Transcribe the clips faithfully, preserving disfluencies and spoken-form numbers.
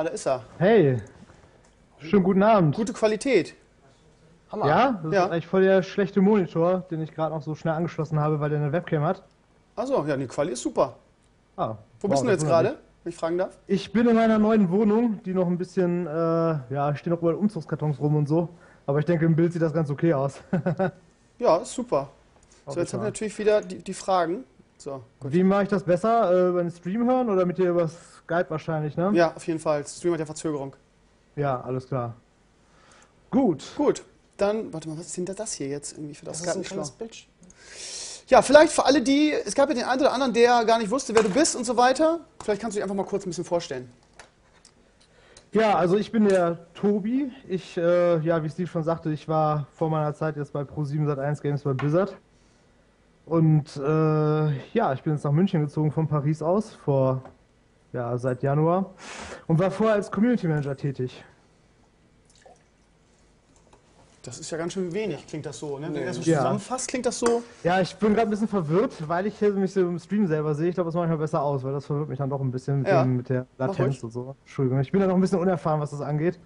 Ah, da ist er. Hey, schönen guten Abend. Gute Qualität. Hammer. Ja, das ja. ist eigentlich voll der schlechte Monitor, den ich gerade noch so schnell angeschlossen habe, weil der eine Webcam hat. Achso, ja, die Quali ist super. Ah, Wo wow, bist du jetzt gerade, wenn ich fragen darf? Ich bin in meiner neuen Wohnung, die noch ein bisschen, äh, ja, stehen noch überall Umzugskartons rum und so. Aber ich denke, im Bild sieht das ganz okay aus. Ja, ist super. Auch so, jetzt haben wir natürlich wieder die, die Fragen. So, wie mache ich das besser? Äh, über den Stream hören oder mit dir über Skype wahrscheinlich, ne? Ja, auf jeden Fall. Stream hat ja Verzögerung. Ja, alles klar. Gut. Gut. Dann, warte mal, was ist denn das hier jetzt irgendwie für das, das ist ein Bild. Ja, vielleicht für alle die, es gab ja den einen oder anderen, der gar nicht wusste, wer du bist und so weiter. Vielleicht kannst du dich einfach mal kurz ein bisschen vorstellen. Ja, also ich bin der Tobi. Ich, äh, ja, wie Steve schon sagte, ich war vor meiner Zeit jetzt bei ProSiebenSat eins Games bei Blizzard. Und äh, ja, ich bin jetzt nach München gezogen von Paris aus, vor, ja, seit Januar. Und war vorher als Community Manager tätig. Das ist ja ganz schön wenig, klingt das so, ne? Wenn du das so zusammenfasst, klingt das so... Ja, ich bin gerade ein bisschen verwirrt, weil ich mich so im Stream selber sehe. Ich glaube, das mache ich mal besser aus, weil das verwirrt mich dann doch ein bisschen mit, ja. dem, mit der Latenz und so. Entschuldigung, ich bin da noch ein bisschen unerfahren, was das angeht.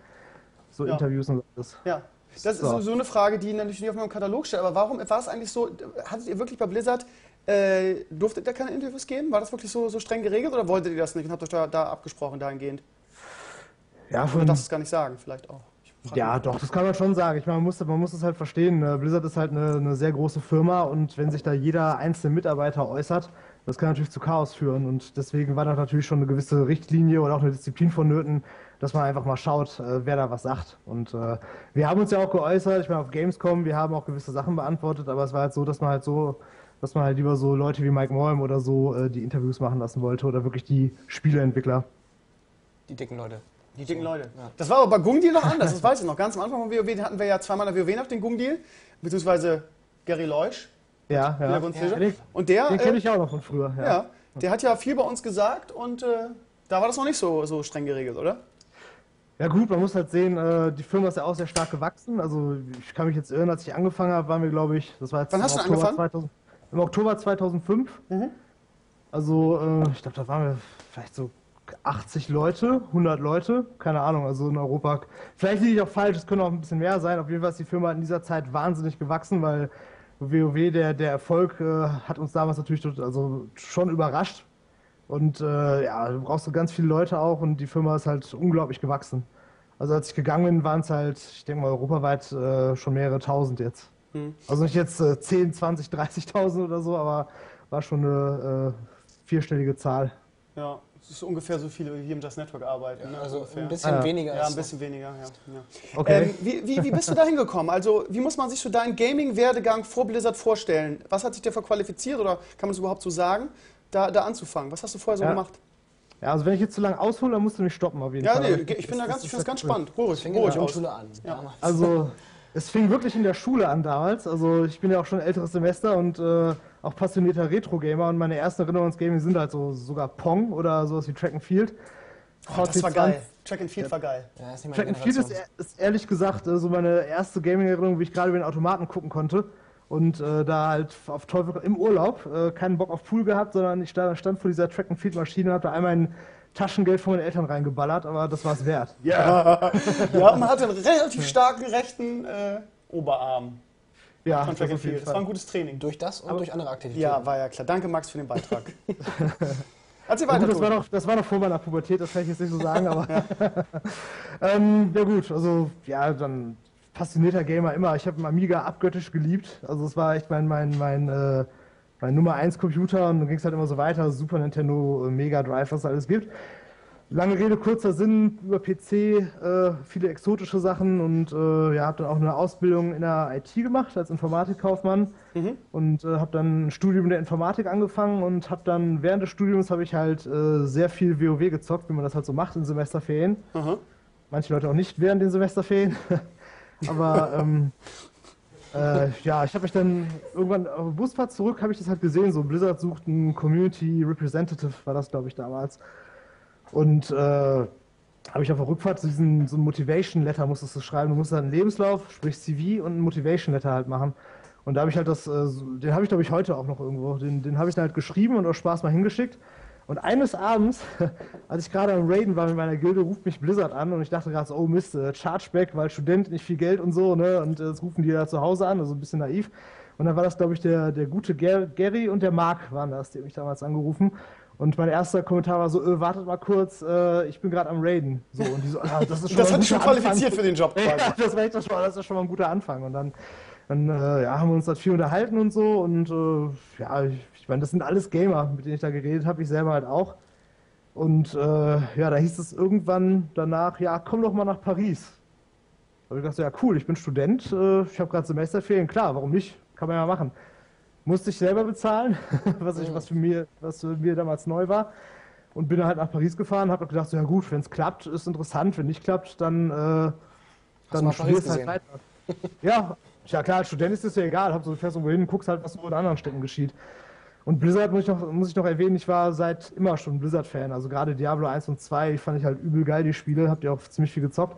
So ja. Interviews und alles. Ja, das so. ist so eine Frage, die natürlich nicht auf meinem Katalog steht. Aber warum war es eigentlich so, hattet ihr wirklich bei Blizzard, äh, durftet ihr keine Interviews geben? War das wirklich so, so streng geregelt oder wolltet ihr das nicht und habt euch da, da abgesprochen dahingehend? Ja, von... Oder darfst du es gar nicht sagen, vielleicht auch. Ja, doch, das kann man schon sagen. Ich meine, man muss, man muss das halt verstehen. Blizzard ist halt eine, eine sehr große Firma und wenn sich da jeder einzelne Mitarbeiter äußert, das kann natürlich zu Chaos führen. Und deswegen war da natürlich schon eine gewisse Richtlinie oder auch eine Disziplin vonnöten, dass man einfach mal schaut, wer da was sagt. Und äh, wir haben uns ja auch geäußert, ich meine, auf Gamescom, wir haben auch gewisse Sachen beantwortet, aber es war halt so, dass man halt so, dass man halt lieber so Leute wie Mike Molm oder so äh, die Interviews machen lassen wollte oder wirklich die Spieleentwickler. Die dicken Leute. Die dicken Leute. Ja. Das war aber bei Gungdeal noch anders, das weiß ich noch. Ganz am Anfang von WoW hatten wir ja zweimal eine WoW nach dem Gungdeal, beziehungsweise Gary Leusch. Ja, ja. ja. Und der, den kenne ich auch noch von früher. Ja. ja, der hat ja viel bei uns gesagt und äh, da war das noch nicht so, so streng geregelt, oder? Ja gut, man muss halt sehen, äh, die Firma ist ja auch sehr stark gewachsen. Also ich kann mich jetzt irren, als ich angefangen habe, waren wir, glaube ich, das war jetzt Wann hast du angefangen? zweitausend, im Oktober zweitausendfünf. Mhm. Also äh, ich glaube, da waren wir vielleicht so achtzig Leute, hundert Leute, keine Ahnung, also in Europa. Vielleicht liege ich auch falsch, es können auch ein bisschen mehr sein. Auf jeden Fall ist die Firma in dieser Zeit wahnsinnig gewachsen, weil WoW, der, der Erfolg, äh, hat uns damals natürlich also schon überrascht. Und äh, ja, du brauchst so ganz viele Leute auch und die Firma ist halt unglaublich gewachsen. Also als ich gegangen bin, waren es halt, ich denke mal, europaweit äh, schon mehrere tausend jetzt. Hm. Also nicht jetzt äh, zehn, zwanzig, dreißigtausend oder so, aber war schon eine äh, vierstellige Zahl. Ja. Das ist ungefähr so viele, wie hier im Just Network arbeiten. Ne? Also ungefähr. ein bisschen ah, weniger. Ja, ein bisschen so. weniger, ja. ja. Okay. Ähm, wie, wie, wie bist du da hingekommen? Also wie muss man sich so deinen Gaming-Werdegang vor Blizzard vorstellen? Was hat sich dafür qualifiziert oder kann man es überhaupt so sagen, da, da anzufangen? Was hast du vorher so ja. gemacht? Ja, also wenn ich jetzt zu lange aushole, dann musst du mich stoppen auf jeden ja, Fall. Ja, nee, ich bin da ganz, ich finde das ganz spannend. Ruhig, ruhig aus. Schule an, ja. Also es fing wirklich in der Schule an damals. Also ich bin ja auch schon ein älteres Semester und... Äh, auch passionierter Retro-Gamer und meine ersten Erinnerungen ans Gaming sind halt so sogar Pong oder sowas wie Track and Field. Oh, das war geil. Track and Field ja. war geil. Ja, ist Track and Field ist, ist ehrlich gesagt so meine erste Gaming-Erinnerung, wie ich gerade über den Automaten gucken konnte und äh, da halt auf Teufel im Urlaub äh, keinen Bock auf Pool gehabt, sondern ich stand vor dieser Track and Field-Maschine und habe da einmal ein Taschengeld von meinen Eltern reingeballert, aber das war es wert. Ja. ja, man hatte einen relativ starken rechten äh, Oberarm. Ja, das, das, das war ein gutes Training. Durch das und Aber durch andere Aktivitäten. Ja, war ja klar. Danke, Max, für den Beitrag. Erzähl weiter. Gut, das, war noch, das war noch vor meiner Pubertät, das kann ich jetzt nicht so sagen, aber... ja. ähm, ja gut, also, ja, dann passionierter Gamer immer. Ich habe einen Amiga abgöttisch geliebt. Also es war echt mein, mein, mein, äh, mein Nummer eins Computer und dann ging es halt immer so weiter. Super Nintendo, Mega Drive, was es alles gibt. Lange Rede, kurzer Sinn, über P C, äh, viele exotische Sachen und äh, ja, habe dann auch eine Ausbildung in der I T gemacht als Informatikkaufmann mhm. und äh, habe dann ein Studium der Informatik angefangen und habe dann während des Studiums habe ich halt äh, sehr viel WoW gezockt, wie man das halt so macht in Semesterferien. Mhm. Manche Leute auch nicht während den Semesterferien, aber ähm, äh, ja, ich habe mich dann irgendwann auf der Busfahrt zurück, habe ich das halt gesehen, so Blizzard sucht einen Community Representative, war das glaube ich damals. Und äh, habe ich auf der Rückfahrt so diesen so Motivation-Letter musstest du schreiben. Du musst halt einen Lebenslauf, sprich C V und einen Motivation-Letter halt machen. Und da habe ich halt das, äh, den habe ich glaube ich heute auch noch irgendwo, den, den habe ich dann halt geschrieben und aus Spaß mal hingeschickt. Und eines Abends, als ich gerade am Raiden war mit meiner Gilde, ruft mich Blizzard an und ich dachte gerade so, oh Mist, Chargeback, weil Student, nicht viel Geld und so, ne? Und das rufen die da zu Hause an, also ein bisschen naiv. Und dann war das, glaube ich, der, der gute Ger Gary und der Mark waren das, die haben mich damals angerufen. Und mein erster Kommentar war so, äh, wartet mal kurz, äh, ich bin gerade am Raiden. So, und die so, ah, das ist schon das hat dich schon qualifiziert Anfang für den Job. Ja, das, war echt, das, war, das ist schon mal ein guter Anfang. Und dann, dann äh, ja, haben wir uns das viel unterhalten und so. Und äh, ja, ich, ich meine, das sind alles Gamer, mit denen ich da geredet habe, ich selber halt auch. Und äh, ja, da hieß es irgendwann danach, ja, komm doch mal nach Paris. Da habe ich gedacht, so, ja cool, ich bin Student, äh, ich habe gerade Semesterferien, klar, warum nicht? Kann man ja machen. Musste ich selber bezahlen, was, ich, was, für mir, was für mir damals neu war. Und bin halt nach Paris gefahren, habe gedacht, so, ja gut, wenn es klappt, ist interessant, wenn nicht klappt, dann, äh, dann studierst du halt weiter. Ja, ja klar, als Student ist es ja egal, hab so, fährst irgendwo hin, guckst halt, was so in anderen Städten geschieht. Und Blizzard, muss ich noch, muss ich noch erwähnen, ich war seit immer schon Blizzard-Fan, also gerade Diablo eins und zwei, die fand ich halt übel geil, die Spiele, habt ihr auch ziemlich viel gezockt.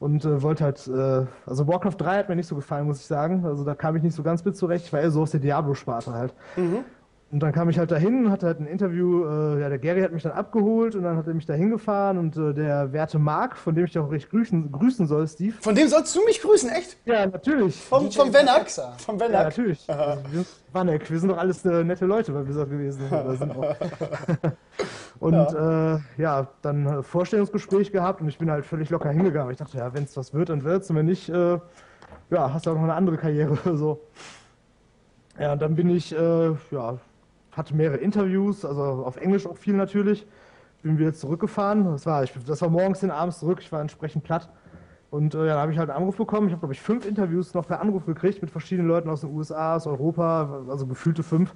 Und äh, wollte halt, äh, also Warcraft drei hat mir nicht so gefallen, muss ich sagen. Also da kam ich nicht so ganz mit zurecht. Ich war eher so aus der Diablo-Sparte halt. Mhm. Und dann kam ich halt dahin, hatte halt ein Interview. Äh, ja, der Gary hat mich dann abgeholt und dann hat er mich da hingefahren. Und äh, der werte Mark, von dem ich auch recht grüßen, grüßen soll, Steve. Von dem sollst du mich grüßen, echt? Ja, natürlich. Vom, vom Venak? Vom Venak. Ja, natürlich. Also, wir, Vanek, wir sind doch alles äh, nette Leute bei Blizzard gewesen. Oder sind auch. Und ja. Äh, ja, dann äh, Vorstellungsgespräch gehabt und ich bin halt völlig locker hingegangen. Ich dachte, ja, wenn es was wird, dann wird's. Und wenn nicht, äh, ja, hast du auch noch eine andere Karriere oder so. Ja, und dann bin ich, äh, ja, hatte mehrere Interviews, also auf Englisch auch viel natürlich. Bin wieder zurückgefahren. Das war, ich, das war morgens hin, abends zurück. Ich war entsprechend platt. Und äh, ja, da habe ich halt einen Anruf bekommen. Ich habe, glaube ich, fünf Interviews noch per Anruf gekriegt mit verschiedenen Leuten aus den U S A, aus Europa, also gefühlte fünf.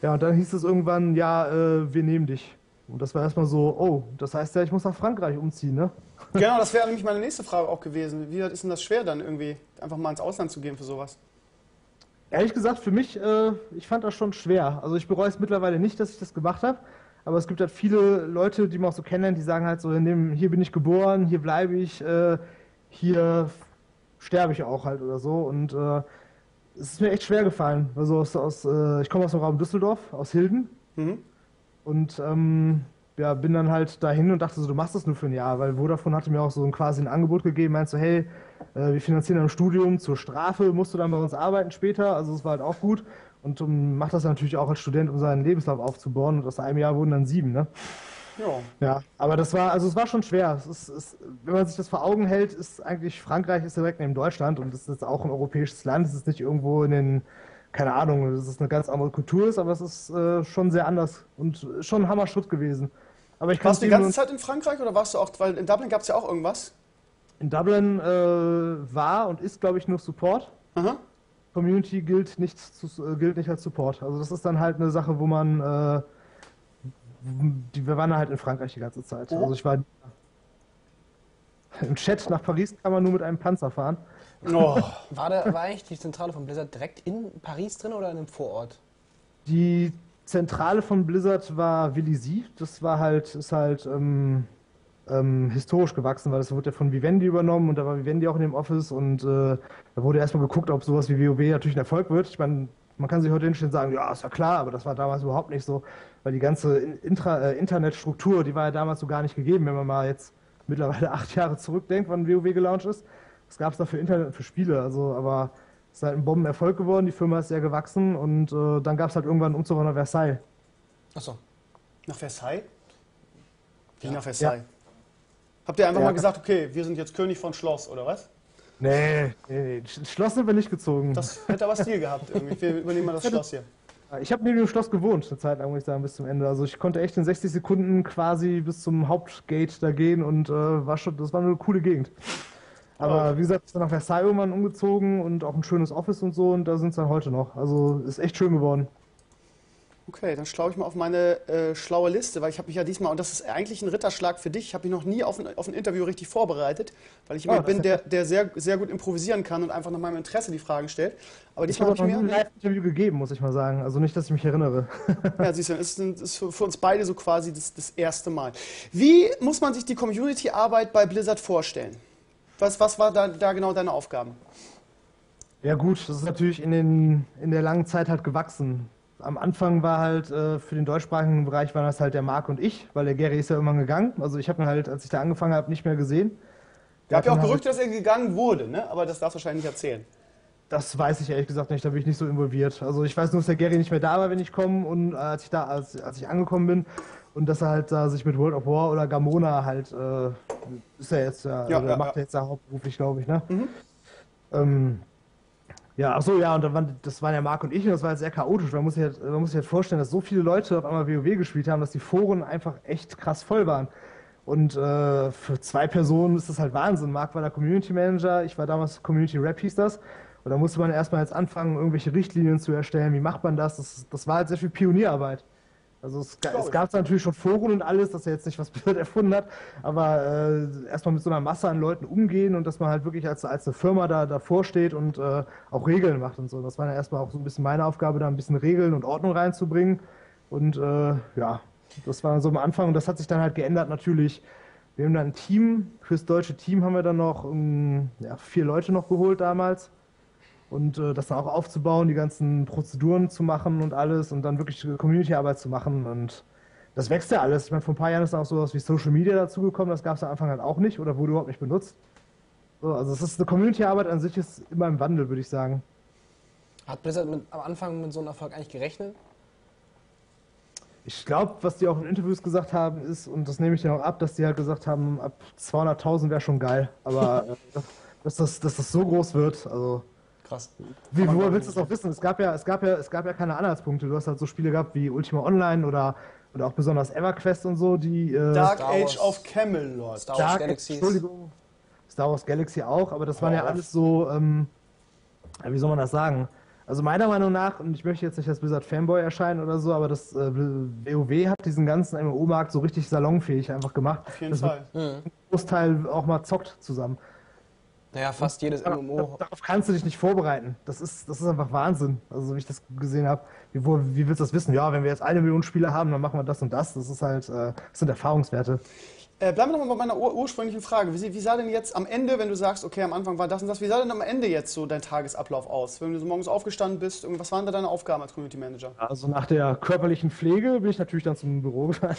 Ja, und dann hieß es irgendwann, ja, äh, wir nehmen dich. Und das war erstmal so, oh, das heißt ja, ich muss nach Frankreich umziehen, ne? Genau, das wäre nämlich meine nächste Frage auch gewesen. Wie ist denn das schwer dann irgendwie, einfach mal ins Ausland zu gehen für sowas? Ehrlich gesagt, für mich, äh, ich fand das schon schwer. Also ich bereue es mittlerweile nicht, dass ich das gemacht habe. Aber es gibt halt viele Leute, die man auch so kennenlernt, die sagen halt so, hier bin ich geboren, hier bleibe ich, äh, hier sterbe ich auch halt oder so. Und äh, es ist mir echt schwer gefallen. Also aus, aus, äh, ich komme aus dem Raum Düsseldorf, aus Hilden. Mhm. Und ähm, ja, bin dann halt dahin und dachte so, du machst das nur für ein Jahr, weil Vodafone hatte mir auch so ein, quasi ein Angebot gegeben, meinst du, so, hey, äh, wir finanzieren dein Studium, zur Strafe musst du dann bei uns arbeiten später, also das war halt auch gut. Und um, macht das natürlich auch als Student, um seinen Lebenslauf aufzubauen und aus einem Jahr wurden dann sieben, ne? Ja. Ja, aber das war, also es war schon schwer. Es ist, es, wenn man sich das vor Augen hält, ist eigentlich, Frankreich ist direkt neben Deutschland und es ist auch ein europäisches Land, es ist nicht irgendwo in den... Keine Ahnung, dass es eine ganz andere Kultur ist, aber es ist äh, schon sehr anders und schon ein Hammerschritt gewesen. Aber ich warst du die ganze Zeit in Frankreich oder warst du auch, weil in Dublin gab es ja auch irgendwas? In Dublin äh, war und ist, glaube ich, nur Support. Aha. Community gilt nicht, zu, äh, gilt nicht als Support. Also das ist dann halt eine Sache, wo man, äh, die, wir waren halt in Frankreich die ganze Zeit. Ja. Also ich war im Chat, nach Paris kann man nur mit einem Panzer fahren. Oh. War, da, war eigentlich die Zentrale von Blizzard direkt in Paris drin oder in einem Vorort? Die Zentrale von Blizzard war Vélizy. Das war halt, ist halt ähm, ähm, historisch gewachsen, weil das wurde ja von Vivendi übernommen und da war Vivendi auch in dem Office und äh, da wurde erstmal geguckt, ob sowas wie WoW natürlich ein Erfolg wird. Ich meine, man kann sich heute hinstellen und sagen, ja, ist ja klar, aber das war damals überhaupt nicht so, weil die ganze Intra, äh, Internetstruktur, die war ja damals so gar nicht gegeben, wenn man mal jetzt mittlerweile acht Jahre zurückdenkt, wann WoW gelauncht ist. Es gab es da für Internet, für Spiele, also, aber es ist halt ein Bombenerfolg geworden, die Firma ist sehr gewachsen und äh, dann gab es halt irgendwann einen Umzug nach Versailles. Achso. Nach Versailles? Wie ja. Nach Versailles? Ja. Habt ihr einfach ja. mal gesagt, okay, wir sind jetzt König von Schloss, oder was? Nee, nee, nee. Schloss sind wir nicht gezogen. Das hätte aber Stil gehabt irgendwie. Wir übernehmen mal das Schloss hier. Ich habe neben dem Schloss gewohnt, eine Zeit lang, muss ich sagen, bis zum Ende. Also ich konnte echt in sechzig Sekunden quasi bis zum Hauptgate da gehen und äh, war schon, das war eine coole Gegend. Aber wie gesagt, ist dann nach Versailles irgendwann umgezogen und auch ein schönes Office und so und da sind es dann heute noch. Also ist echt schön geworden. Okay, dann schlaue ich mal auf meine äh, schlaue Liste, weil ich habe mich ja diesmal, und das ist eigentlich ein Ritterschlag für dich, ich habe mich noch nie auf ein, auf ein Interview richtig vorbereitet, weil ich jemand oh, bin, der, der sehr, sehr gut improvisieren kann und einfach nach meinem Interesse die Fragen stellt. Aber diesmal habe ich mir ein Live-Interview gegeben, muss ich mal sagen. Also nicht, dass ich mich erinnere. Ja, siehst du, es ist für uns beide so quasi das, das erste Mal. Wie muss man sich die Community-Arbeit bei Blizzard vorstellen? Was, was war da, da genau deine Aufgaben? Ja gut, das ist natürlich in, den, in der langen Zeit halt gewachsen. am Anfang war halt äh, für den deutschsprachigen Bereich waren das halt der Marc und ich, weil der Gary ist ja irgendwann gegangen. Also ich habe ihn halt, als ich da angefangen habe, nicht mehr gesehen. Es gab ja auch Gerüchte, dass er gegangen wurde, ne? Aber das darfst du wahrscheinlich nicht erzählen. Das weiß ich ehrlich gesagt nicht, da bin ich nicht so involviert. Also ich weiß nur, dass der Gary nicht mehr da war, wenn ich komme und äh, als ich da, als, als ich angekommen bin und dass er halt äh, sich mit World of War oder Gamona halt, äh, ist er jetzt, äh, ja, ja, macht er ja. jetzt da hauptberuflich, glaube ich, ne? Mhm. Ähm, ja, ach so, ja, und da waren, das waren ja Marc und ich und das war jetzt sehr chaotisch. Man muss sich halt, man muss sich halt vorstellen, dass so viele Leute auf einmal WoW gespielt haben, dass die Foren einfach echt krass voll waren. Und äh, für zwei Personen ist das halt Wahnsinn. Marc war der Community Manager, ich war damals Community Rep, hieß das. Und da musste man erstmal jetzt anfangen, irgendwelche Richtlinien zu erstellen. Wie macht man das? Das, das war halt sehr viel Pionierarbeit. Also es, es gab natürlich schon Foren und alles, dass er jetzt nicht was Blizzard erfunden hat, aber äh, erstmal mit so einer Masse an Leuten umgehen und dass man halt wirklich als, als eine Firma da davor steht und äh, auch Regeln macht und so. Das war ja erstmal auch so ein bisschen meine Aufgabe, da ein bisschen Regeln und Ordnung reinzubringen. Und äh, ja, das war so am Anfang und das hat sich dann halt geändert natürlich. Wir haben dann ein Team, fürs deutsche Team haben wir dann noch um, ja, vier Leute noch geholt damals. Und äh, das dann auch aufzubauen, die ganzen Prozeduren zu machen und alles und dann wirklich Community-Arbeit zu machen und das wächst ja alles. Ich meine, vor ein paar Jahren ist dann auch sowas wie Social Media dazugekommen, das gab es am Anfang halt auch nicht oder wurde überhaupt nicht benutzt. So, also es ist eine Community-Arbeit an sich ist immer im Wandel, würde ich sagen. Hat Blizzard mit, am Anfang mit so einem Erfolg eigentlich gerechnet? Ich glaube, was die auch in Interviews gesagt haben ist, und das nehme ich dir auch ab, dass die halt gesagt haben, ab zweihunderttausend wäre schon geil, aber dass, das, dass das so groß wird, also... Krass. Wie, woher willst du das auch wissen? Es gab ja, es gab ja, es gab ja keine Anhaltspunkte. Du hast halt so Spiele gehabt wie Ultima Online oder, oder auch besonders EverQuest und so, die... Äh, Dark Age of Camelot. Star Wars Galaxy. Entschuldigung. Star Wars Galaxy auch, aber das waren ja alles so, ähm, wie soll man das sagen? Also meiner Meinung nach, und ich möchte jetzt nicht als Blizzard-Fanboy erscheinen oder so, aber das äh, WoW hat diesen ganzen M M O-Markt so richtig salonfähig einfach gemacht. Auf jeden Fall. Ein Großteil auch mal zockt zusammen. Naja, fast jedes M M O. Darauf kannst du dich nicht vorbereiten. Das ist, das ist einfach Wahnsinn, also wie ich das gesehen habe. Wie, wie willst du das wissen? Ja, wenn wir jetzt eine Million Spieler haben, dann machen wir das und das. Das ist halt, das sind Erfahrungswerte. Äh, bleiben wir nochmal bei meiner ur ursprünglichen Frage. Wie, wie sah denn jetzt am Ende, wenn du sagst, okay, am Anfang war das und das, wie sah denn am Ende jetzt so dein Tagesablauf aus? Wenn du so morgens aufgestanden bist, was waren da deine Aufgaben als Community Manager? Also nach der körperlichen Pflege bin ich natürlich dann zum Büro gegangen.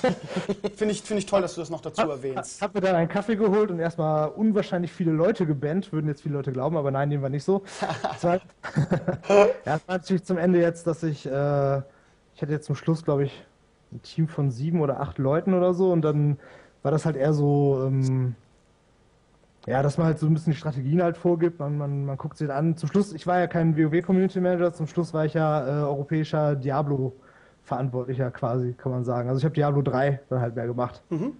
Finde ich, find ich toll, dass du das noch dazu erwähnst. Ich habe mir dann einen Kaffee geholt und erstmal unwahrscheinlich viele Leute gebannt, würden jetzt viele Leute glauben, aber nein, dem war nicht so. Das war, ja, das war natürlich zum Ende jetzt, dass ich, äh, ich hatte jetzt zum Schluss, glaube ich, ein Team von sieben oder acht Leuten oder so und dann war das halt eher so, ähm, ja, dass man halt so ein bisschen die Strategien halt vorgibt, man, man, man guckt sich an. Zum Schluss, ich war ja kein WoW-Community-Manager, zum Schluss war ich ja äh, europäischer Diablo-Verantwortlicher quasi, kann man sagen. Also ich habe Diablo drei dann halt mehr gemacht. Mhm.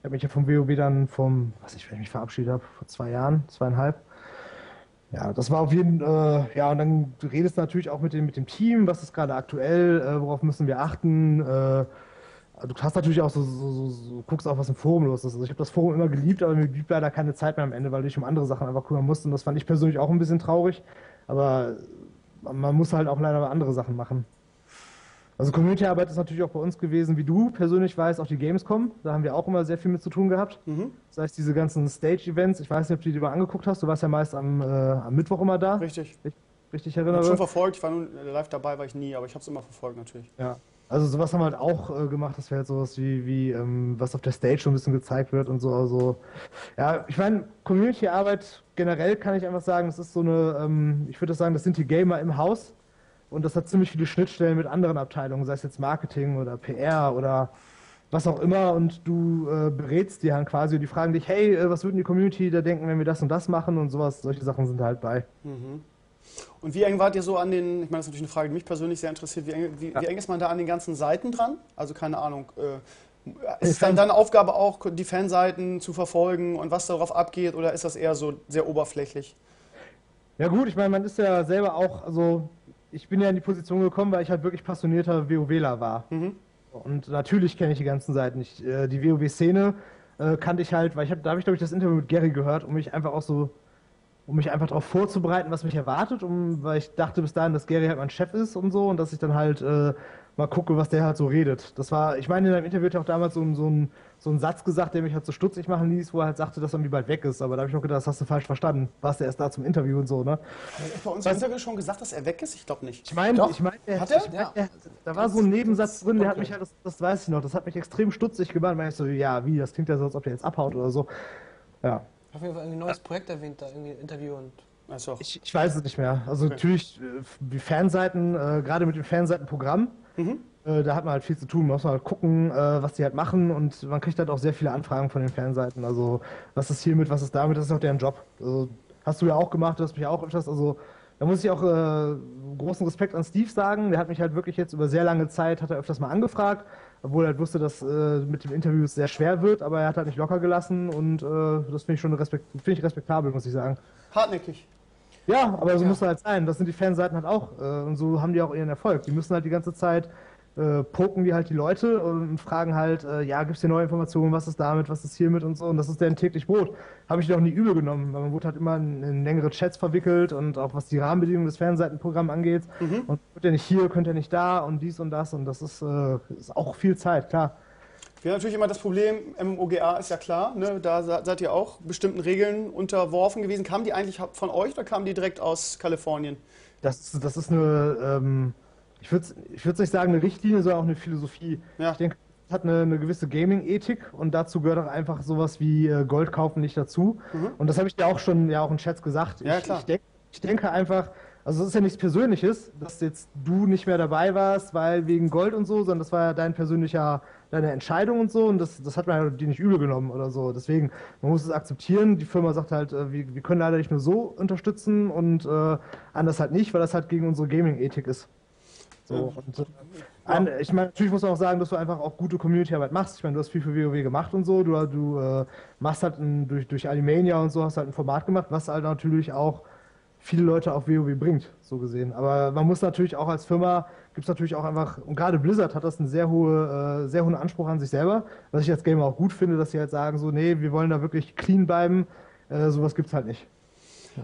Ich habe mich ja vom WoW dann vom, was ich, wenn ich mich verabschiedet habe, vor zwei Jahren, zweieinhalb. Ja, das war auf jeden Fall, äh, ja, und dann redest du natürlich auch mit dem, mit dem Team, was ist gerade aktuell, äh, worauf müssen wir achten, äh, du hast natürlich auch so, so, so, so, guckst auch, was im Forum los ist. Also ich habe das Forum immer geliebt, aber mir blieb leider keine Zeit mehr am Ende, weil ich um andere Sachen einfach kümmern musste. Und das fand ich persönlich auch ein bisschen traurig. Aber man muss halt auch leider andere Sachen machen. Also Community-Arbeit ist natürlich auch bei uns gewesen, wie du persönlich weißt, auch die Gamescom. Da haben wir auch immer sehr viel mit zu tun gehabt. Mhm. Das heißt, diese ganzen Stage-Events, ich weiß nicht, ob du die dir mal angeguckt hast. Du warst ja meist am, äh, am Mittwoch immer da. Richtig. Ich, richtig erinnere. Ich habe schon verfolgt. Ich war nur live dabei, war ich nie, aber ich habe es immer verfolgt natürlich. Ja. Also sowas haben wir halt auch äh, gemacht, dass wir halt sowas wie, wie ähm, was auf der Stage schon ein bisschen gezeigt wird und so. Also ja, ich meine, Community-Arbeit generell kann ich einfach sagen, das ist so eine, ähm, ich würde sagen, das sind die Gamer im Haus und das hat ziemlich viele Schnittstellen mit anderen Abteilungen, sei es jetzt Marketing oder P R oder was auch immer und du äh, berätst die dann quasi und die fragen dich, hey, äh, was würden die Community da denken, wenn wir das und das machen und sowas, solche Sachen sind halt bei. Mhm. Und wie eng wart ihr so an den, ich meine, das ist natürlich eine Frage, die mich persönlich sehr interessiert, wie eng, wie, ja. wie eng ist man da an den ganzen Seiten dran? Also keine Ahnung, äh, ist dann deine Aufgabe auch, die Fanseiten zu verfolgen und was darauf abgeht oder ist das eher so sehr oberflächlich? Ja gut, ich meine, man ist ja selber auch, also ich bin ja in die Position gekommen, weil ich halt wirklich passionierter WoWler war. Mhm. Und natürlich kenne ich die ganzen Seiten nicht. Äh, die WoW-Szene äh, kannte ich halt, weil ich habe, da habe ich glaube ich das Interview mit Gary gehört, um mich einfach auch so um mich einfach darauf vorzubereiten, was mich erwartet, um, weil ich dachte bis dahin, dass Gary halt mein Chef ist und so und dass ich dann halt äh, mal gucke, was der halt so redet. Das war, ich meine, in einem Interview hat er auch damals so, so, ein, so einen Satz gesagt, der mich halt so stutzig machen ließ, wo er halt sagte, dass er irgendwie bald weg ist. Aber da habe ich noch gedacht, das hast du falsch verstanden. Warst du erst da zum Interview und so, ne? Bei uns hat er schon gesagt, dass er weg ist? Ich glaube nicht. Ich meine, ich mein, er, hat er? Ich mein, er, da war so ein Nebensatz drin, der hat mich halt, das, das weiß ich noch, das hat mich extrem stutzig gemacht, weil ich so, ja, wie, das klingt ja so, als ob der jetzt abhaut oder so. Ja. Auf jeden Fall ein neues Projekt erwähnt, da irgendwie ein Interview und... Also. Ich, ich weiß es nicht mehr. Also okay. Natürlich, die Fanseiten, äh, gerade mit dem Fanseitenprogramm, mhm. äh, da hat man halt viel zu tun. Man muss mal halt gucken, äh, was die halt machen und man kriegt halt auch sehr viele Anfragen von den Fanseiten. Also was ist hiermit, was ist damit, das ist auch deren Job. Also, hast du ja auch gemacht, du hast mich ja auch öfters, also da muss ich auch äh, großen Respekt an Steve sagen. Der hat mich halt wirklich jetzt über sehr lange Zeit, hat er öfters mal angefragt. Obwohl er halt wusste, dass äh, mit dem Interview es sehr schwer wird, aber er hat halt nicht locker gelassen und äh, das finde ich schon respekt find ich respektabel, muss ich sagen. Hartnäckig. Ja, aber so ja. muss es halt sein. Das sind die Fanseiten halt auch äh, und so haben die auch ihren Erfolg. Die müssen halt die ganze Zeit äh, poken die halt die Leute und fragen halt, äh, ja, gibt es hier neue Informationen, was ist damit, was ist hiermit und so und das ist deren täglich Brot. Habe ich doch nie übel genommen, weil man wurde halt immer in, in längere Chats verwickelt und auch was die Rahmenbedingungen des Fanseitenprogramms angeht mhm. und könnt ihr nicht hier, könnt ihr nicht da und dies und das und das ist, äh, ist auch viel Zeit, klar. Wir haben natürlich immer das Problem, M M O G A ist ja klar, ne? Da seid ihr auch bestimmten Regeln unterworfen gewesen. Kamen die eigentlich von euch oder kamen die direkt aus Kalifornien? Das, das ist eine, ähm, ich würde ich würde nicht sagen eine Richtlinie, sondern auch eine Philosophie. Ja. Ich denke, es hat eine, eine gewisse Gaming-Ethik und dazu gehört auch einfach sowas wie Gold kaufen nicht dazu. Mhm. Und das habe ich dir auch schon ja auch in Chats gesagt. Ja, ich, klar. Ich, denk, ich denke einfach, also es ist ja nichts Persönliches, dass jetzt du nicht mehr dabei warst, weil wegen Gold und so, sondern das war ja dein persönlicher... deine Entscheidung und so und das, das hat man halt die nicht übel genommen oder so. Deswegen, man muss es akzeptieren. Die Firma sagt halt, wir, wir können leider nicht nur so unterstützen und äh, anders halt nicht, weil das halt gegen unsere Gaming-Ethik ist. So. Und, äh, ein, ich meine, natürlich muss man auch sagen, dass du einfach auch gute Community-Arbeit machst. Ich meine, du hast viel für WoW gemacht und so. Du, du äh, machst halt ein, durch, durch Allimania und so hast halt ein Format gemacht, was halt natürlich auch viele Leute auf WoW bringt, so gesehen. Aber man muss natürlich auch als Firma, gibt es natürlich auch einfach, und gerade Blizzard hat das einen sehr, hohe, äh, sehr hohen Anspruch an sich selber, was ich als Gamer auch gut finde, dass sie halt sagen so, nee, wir wollen da wirklich clean bleiben, äh, sowas gibt's halt nicht.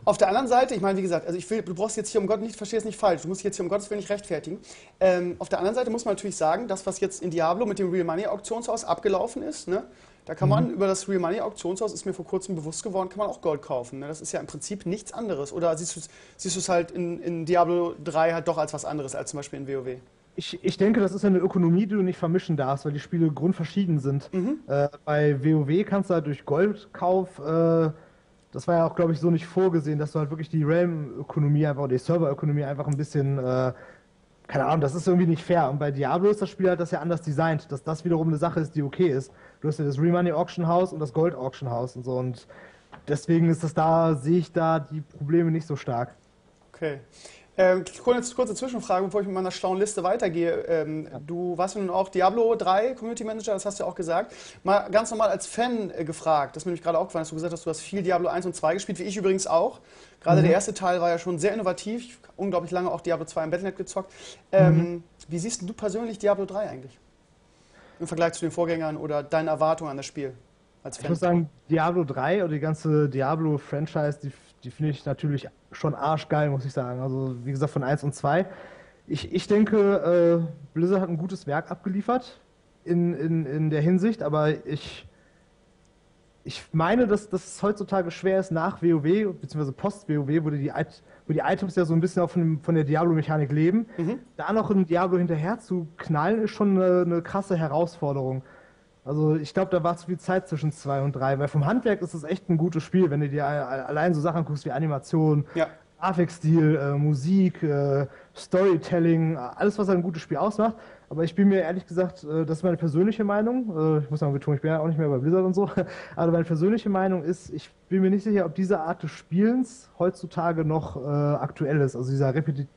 Auf der anderen Seite, ich meine, wie gesagt, also ich will, du brauchst jetzt hier um Gott nicht, verstehst nicht falsch, du musst jetzt hier um Gottes Willen nicht rechtfertigen. Ähm, auf der anderen Seite muss man natürlich sagen, das, was jetzt in Diablo mit dem Real Money Auktionshaus abgelaufen ist, ne, da kann man mhm. über das Real Money Auktionshaus, ist mir vor kurzem bewusst geworden, kann man auch Gold kaufen. Ne? Das ist ja im Prinzip nichts anderes. Oder siehst du es siehst halt in, in Diablo drei halt doch als was anderes als zum Beispiel in WoW? Ich, ich denke, das ist eine Ökonomie, die du nicht vermischen darfst, weil die Spiele grundverschieden sind. Mhm. Äh, bei WoW kannst du halt durch Goldkauf... Äh, das war ja auch, glaube ich, so nicht vorgesehen, dass du halt wirklich die Realm-Ökonomie einfach oder die Server-Ökonomie einfach ein bisschen, äh, keine Ahnung, das ist irgendwie nicht fair. Und bei Diablo ist das Spiel halt das ja anders designt, dass das wiederum eine Sache ist, die okay ist. Du hast ja das Real Money Auction House und das Gold Auction House und so und deswegen ist das da, sehe ich da die Probleme nicht so stark. Okay. Ähm, kurze, kurze Zwischenfrage, bevor ich mit meiner schlauen Liste weitergehe. Ähm, ja. Du warst nun auch Diablo drei Community Manager, das hast du ja auch gesagt. Mal ganz normal als Fan äh, gefragt, das ist mir nämlich gerade auch gefallen, dass du gesagt hast, du hast viel Diablo eins und zwei gespielt, wie ich übrigens auch. Gerade mhm. der erste Teil war ja schon sehr innovativ, ich habe unglaublich lange auch Diablo zwei im Battle Net gezockt. Ähm, mhm. Wie siehst du persönlich Diablo drei eigentlich? Im Vergleich zu den Vorgängern oder deinen Erwartungen an das Spiel als Fan? Ich muss sagen, Diablo drei oder die ganze Diablo-Franchise, die, die finde ich natürlich schon arschgeil, muss ich sagen. Also wie gesagt, von eins und zwei. Ich, ich denke, äh, Blizzard hat ein gutes Werk abgeliefert in, in, in der Hinsicht, aber ich, ich meine, dass, dass es heutzutage schwer ist, nach WoW, beziehungsweise post-WoW, wo die, wo die Items ja so ein bisschen auch von, von der Diablo-Mechanik leben, mhm. da noch in Diablo hinterher zu knallen, ist schon eine, eine krasse Herausforderung. Also ich glaube, da war zu viel Zeit zwischen zwei und drei, weil vom Handwerk ist es echt ein gutes Spiel, wenn du dir allein so Sachen guckst wie Animation, ja. Grafikstil, äh, Musik, äh, Storytelling, alles, was ein gutes Spiel ausmacht. Aber ich bin mir ehrlich gesagt, äh, das ist meine persönliche Meinung, äh, ich muss mal betonen, ich bin ja auch nicht mehr bei Blizzard und so, aber meine persönliche Meinung ist, ich bin mir nicht sicher, ob diese Art des Spielens heutzutage noch äh, aktuell ist, also dieser repetitive,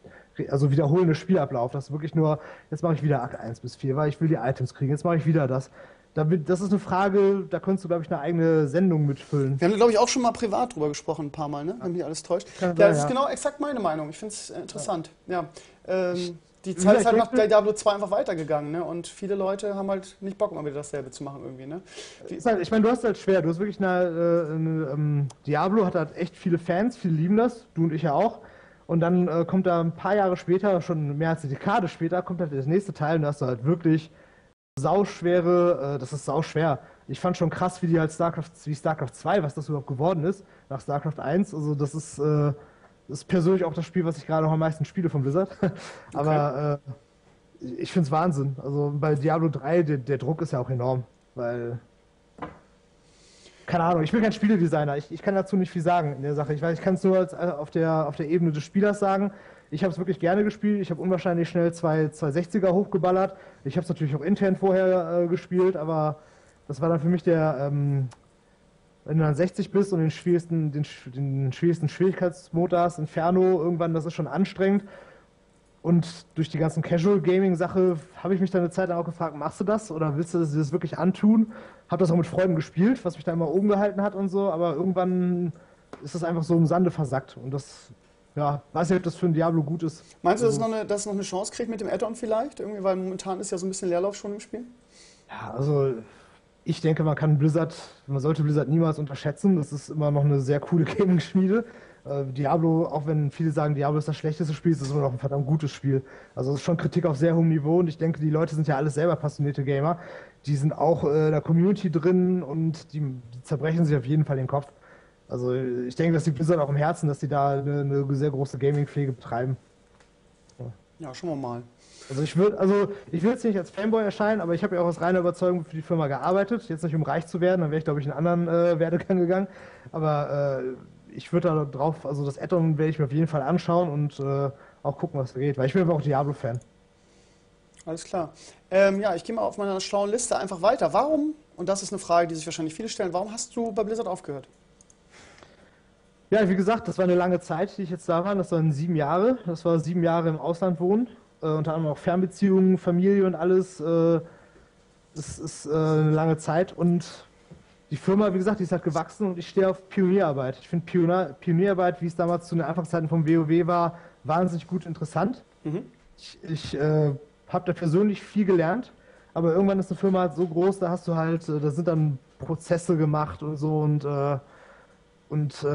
also wiederholende Spielablauf, das ist wirklich nur, jetzt mache ich wieder Akt eins bis vier, weil ich will die Items kriegen, jetzt mache ich wieder das. Das ist eine Frage, da könntest du, glaube ich, eine eigene Sendung mitfüllen. Wir haben, glaube ich, auch schon mal privat drüber gesprochen, ein paar Mal, ne? Wenn mich alles täuscht. Ja, das ist genau exakt meine Meinung. Ich finde es interessant. Ja. Ja. Ähm, Die Zeit ist halt nach Diablo zwei einfach weitergegangen, ne? Und viele Leute haben halt nicht Bock, mal wieder dasselbe zu machen irgendwie, ne? Halt, ich meine, du hast halt schwer, du hast wirklich eine, eine ähm, Diablo hat halt echt viele Fans, viele lieben das, du und ich ja auch. Und dann äh, kommt da ein paar Jahre später, schon mehr als eine Dekade später, kommt halt das nächste Teil und da hast du halt wirklich sauschwere, äh, das ist sauschwer. Ich fand schon krass, wie die halt StarCraft, wie StarCraft zwei, was das überhaupt geworden ist, nach StarCraft eins, also das ist... Äh, Das ist persönlich auch das Spiel, was ich gerade noch am meisten spiele von Blizzard. Aber okay. äh, ich finde es Wahnsinn. Also bei Diablo drei, der, der Druck ist ja auch enorm. Weil, keine Ahnung, ich bin kein Spieledesigner. Ich, ich kann dazu nicht viel sagen in der Sache. Ich weiß, ich kann es nur als, auf, der, auf der Ebene des Spielers sagen. Ich habe es wirklich gerne gespielt. Ich habe unwahrscheinlich schnell zwei, zwei sechziger hochgeballert. Ich habe es natürlich auch intern vorher äh, gespielt. Aber das war dann für mich der... Ähm, Wenn du dann sechzig bist und den schwierigsten, den, den schwierigsten Schwierigkeitsmodus hast, Inferno, irgendwann, das ist schon anstrengend. Und durch die ganzen Casual-Gaming-Sache habe ich mich dann eine Zeit lang auch gefragt, machst du das oder willst du das, das wirklich antun? Habe das auch mit Freunden gespielt, was mich da immer oben gehalten hat und so, aber irgendwann ist das einfach so im Sande versackt und das... Ja, weiß nicht, ob das für ein Diablo gut ist. Meinst du, dass es noch eine, dass es noch eine Chance kriegt mit dem Add-on vielleicht? Irgendwie, weil momentan ist ja so ein bisschen Leerlauf schon im Spiel. Ja, also... Ich denke, man kann Blizzard, man sollte Blizzard niemals unterschätzen. Das ist immer noch eine sehr coole Gaming-Schmiede. Äh, Diablo, auch wenn viele sagen, Diablo ist das schlechteste Spiel, ist es immer noch ein verdammt gutes Spiel. Also es ist schon Kritik auf sehr hohem Niveau und ich denke, die Leute sind ja alles selber passionierte Gamer. Die sind auch äh, in der Community drin und die, die zerbrechen sich auf jeden Fall den Kopf. Also ich denke, das liegt Blizzard auch im Herzen, dass die da eine, eine sehr große Gaming-Pflege betreiben. Ja, ja, schauen wir mal. Also ich würde, also ich will jetzt nicht als Fanboy erscheinen, aber ich habe ja auch aus reiner Überzeugung für die Firma gearbeitet. Jetzt nicht, um reich zu werden, dann wäre ich, glaube ich, in einen anderen äh, Werdegang gegangen. Aber äh, ich würde da drauf, also das Add-on werde ich mir auf jeden Fall anschauen und äh, auch gucken, was da geht. Weil ich bin aber auch Diablo-Fan. Alles klar. Ähm, ja, ich gehe mal auf meiner schlauen Liste einfach weiter. Warum, und das ist eine Frage, die sich wahrscheinlich viele stellen, warum hast du bei Blizzard aufgehört? Ja, wie gesagt, das war eine lange Zeit, die ich jetzt da war. Das waren sieben Jahre. Das war sieben Jahre im Ausland wohnen. Äh, unter anderem auch Fernbeziehungen, Familie und alles. Äh, das ist äh, eine lange Zeit und die Firma, wie gesagt, die ist halt gewachsen und ich stehe auf Pionierarbeit. Ich finde Pionier, Pionierarbeit, wie es damals zu den Anfangszeiten vom WoW war, wahnsinnig gut interessant. Mhm. Ich, ich äh, habe da persönlich viel gelernt, aber irgendwann ist eine Firma halt so groß, da hast du halt, da sind dann Prozesse gemacht und so und äh, und äh,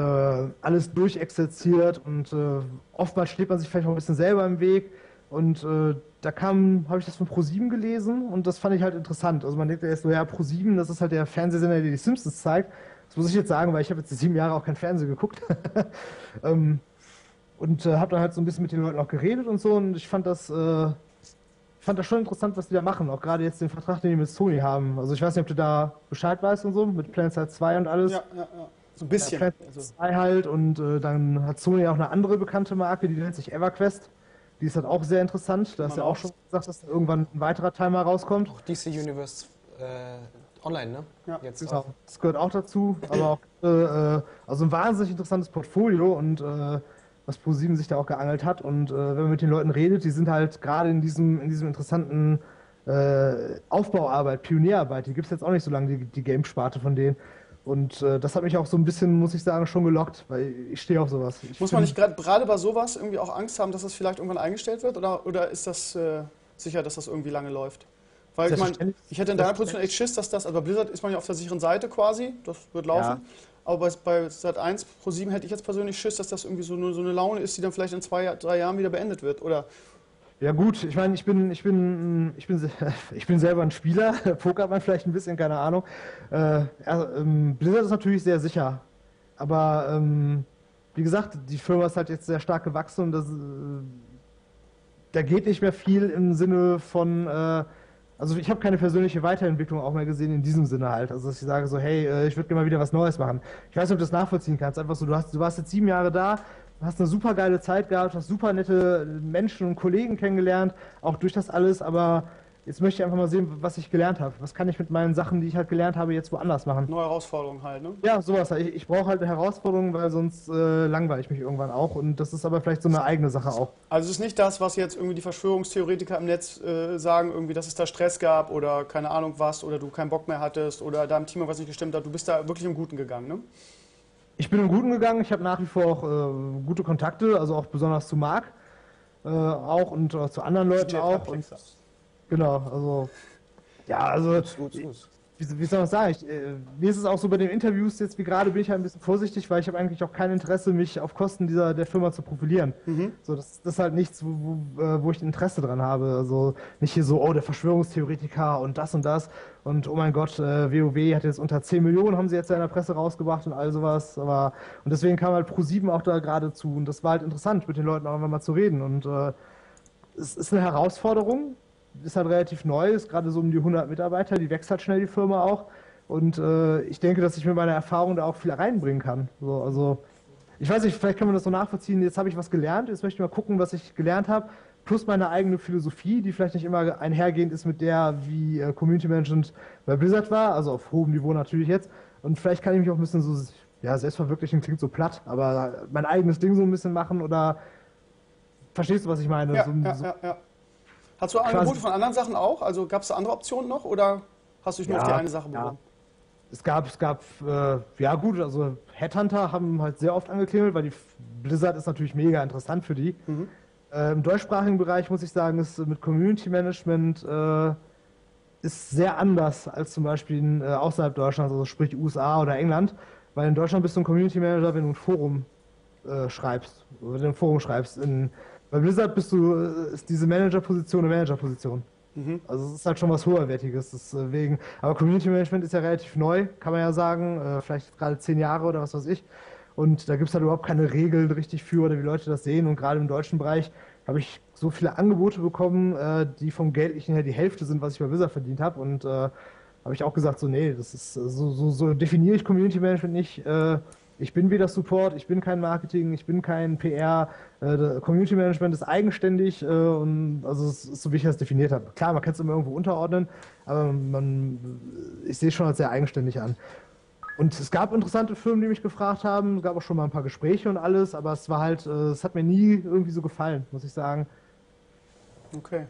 alles durchexerziert und äh, oftmals steht man sich vielleicht auch ein bisschen selber im Weg. Und äh, da kam, habe ich das von ProSieben gelesen und das fand ich halt interessant. Also man denkt ja jetzt so, ja, ProSieben, das ist halt der Fernsehsender, der die Simpsons zeigt. Das muss ich jetzt sagen, weil ich habe jetzt sieben Jahre auch kein Fernsehen geguckt. ähm, und äh, habe dann halt so ein bisschen mit den Leuten auch geredet und so und ich fand das, äh, ich fand das schon interessant, was die da machen. Auch gerade jetzt den Vertrag, den die mit Sony haben. Also ich weiß nicht, ob du da Bescheid weißt und so, mit PlanetSide zwei und alles. Ja, ja, ja. So ein bisschen. Ja, PlanetSide zwei halt und äh, dann hat Sony auch eine andere bekannte Marke, die nennt sich EverQuest. Die ist halt auch sehr interessant. Da hast du ja auch schon gesagt, dass da irgendwann ein weiterer Teil mal rauskommt. Auch D C Universe äh, online, ne? Ja, jetzt genau. Auch. Das gehört auch dazu. Aber auch äh, also ein wahnsinnig interessantes Portfolio und äh, was ProSieben sich da auch geangelt hat. Und äh, wenn man mit den Leuten redet, die sind halt gerade in diesem, in diesem interessanten äh, Aufbauarbeit, Pionierarbeit. Die gibt es jetzt auch nicht so lange, die, die Gamesparte von denen. Und äh, das hat mich auch so ein bisschen, muss ich sagen, schon gelockt, weil ich stehe auf sowas. Ich muss man nicht gerade bei sowas irgendwie auch Angst haben, dass das vielleicht irgendwann eingestellt wird? Oder, oder ist das äh, sicher, dass das irgendwie lange läuft? Weil ich meine, ich hätte in deiner Position echt Schiss, dass das, also bei Blizzard ist man ja auf der sicheren Seite quasi, das wird laufen. Ja. Aber bei, bei Sat eins ProSieben hätte ich jetzt persönlich Schiss, dass das irgendwie so eine, so eine Laune ist, die dann vielleicht in zwei, drei Jahren wieder beendet wird, oder? Ja gut, ich meine, ich bin, ich bin, ich bin, ich bin selber ein Spieler, pokert man vielleicht ein bisschen, keine Ahnung. Äh, ähm, Blizzard ist natürlich sehr sicher, aber ähm, wie gesagt, die Firma ist halt jetzt sehr stark gewachsen und das, äh, da geht nicht mehr viel im Sinne von, äh, also ich habe keine persönliche Weiterentwicklung auch mehr gesehen in diesem Sinne halt, also dass ich sage so, hey, ich würde gerne mal wieder was Neues machen. Ich weiß nicht, ob du das nachvollziehen kannst, einfach so, du, hast, du warst jetzt sieben Jahre da, hast eine super geile Zeit gehabt, hast super nette Menschen und Kollegen kennengelernt, auch durch das alles, aber jetzt möchte ich einfach mal sehen, was ich gelernt habe. Was kann ich mit meinen Sachen, die ich halt gelernt habe, jetzt woanders machen? Neue Herausforderungen halt, ne? Ja, sowas. Ich, ich brauche halt eine Herausforderung, weil sonst äh, langweile ich mich irgendwann auch und das ist aber vielleicht so eine eigene Sache auch. Also es ist nicht das, was jetzt irgendwie die Verschwörungstheoretiker im Netz äh, sagen, irgendwie, dass es da Stress gab oder keine Ahnung was oder du keinen Bock mehr hattest oder deinem Team was nicht gestimmt hat. Du bist da wirklich im Guten gegangen, ne? Ich bin im Guten gegangen, ich habe nach wie vor auch äh, gute Kontakte, also auch besonders zu Marc. äh, auch und äh, zu anderen Leuten ja auch. Und, genau, also ja, also wie, wie soll man sagen, ich, äh, mir ist es auch so bei den Interviews jetzt wie gerade, bin ich halt ein bisschen vorsichtig, weil ich habe eigentlich auch kein Interesse, mich auf Kosten dieser der Firma zu profilieren. Mhm. So, das, das ist halt nichts, wo, wo, wo ich Interesse dran habe. Also nicht hier so, oh, der Verschwörungstheoretiker und das und das und oh mein Gott, äh, WoW hat jetzt unter zehn Millionen, haben sie jetzt ja in der Presse rausgebracht und all sowas. Aber, und deswegen kam halt ProSieben auch da gerade zu und das war halt interessant, mit den Leuten auch einfach mal zu reden. Und äh, es ist eine Herausforderung. Ist halt relativ neu, ist gerade so um die hundert Mitarbeiter, die wächst halt schnell, die Firma auch. Und äh, ich denke, dass ich mit meiner Erfahrung da auch viel reinbringen kann. So, also, ich weiß nicht, vielleicht kann man das so nachvollziehen, jetzt habe ich was gelernt, jetzt möchte ich mal gucken, was ich gelernt habe, plus meine eigene Philosophie, die vielleicht nicht immer einhergehend ist mit der, wie äh, Community Management bei Blizzard war, also auf hohem Niveau natürlich jetzt. Und vielleicht kann ich mich auch ein bisschen so, ja, selbstverwirklichen klingt so platt, aber mein eigenes Ding so ein bisschen machen oder, verstehst du, was ich meine? Ja, so, ja, so, ja, ja. Hast du Angebote von anderen Sachen auch? Also gab es da andere Optionen noch oder hast du dich nur ja, auf die eine Sache beworben? Ja. Es gab, es gab, äh, ja gut, also Headhunter haben halt sehr oft angeklingelt, weil die Blizzard ist natürlich mega interessant für die. Mhm. Äh, im deutschsprachigen Bereich muss ich sagen, ist mit Community Management äh, ist sehr anders als zum Beispiel in, äh, außerhalb Deutschlands, also sprich U S A oder England, weil in Deutschland bist du ein Community Manager, wenn du ein Forum äh, schreibst, wenn du ein Forum schreibst in bei Blizzard bist du, ist diese Manager-Position eine Manager-Position. Mhm. Also es ist halt schon was Hoherwertiges. Deswegen. Aber Community Management ist ja relativ neu, kann man ja sagen. Vielleicht gerade zehn Jahre oder was weiß ich. Und da gibt es halt überhaupt keine Regeln richtig für oder wie Leute das sehen. Und gerade im deutschen Bereich habe ich so viele Angebote bekommen, die vom Geldlichen her die Hälfte sind, was ich bei Blizzard verdient habe. Und äh, habe ich auch gesagt, so nee, das ist so, so, so definiere ich Community Management nicht. Äh, Ich bin weder Support, ich bin kein Marketing, ich bin kein P R. Äh, Community Management ist eigenständig äh, und also es ist so, wie ich das definiert habe. Klar, man kann es immer irgendwo unterordnen, aber man, ich sehe es schon als sehr eigenständig an. Und es gab interessante Firmen, die mich gefragt haben. Es gab auch schon mal ein paar Gespräche und alles, aber es war halt, äh, es hat mir nie irgendwie so gefallen, muss ich sagen. Okay.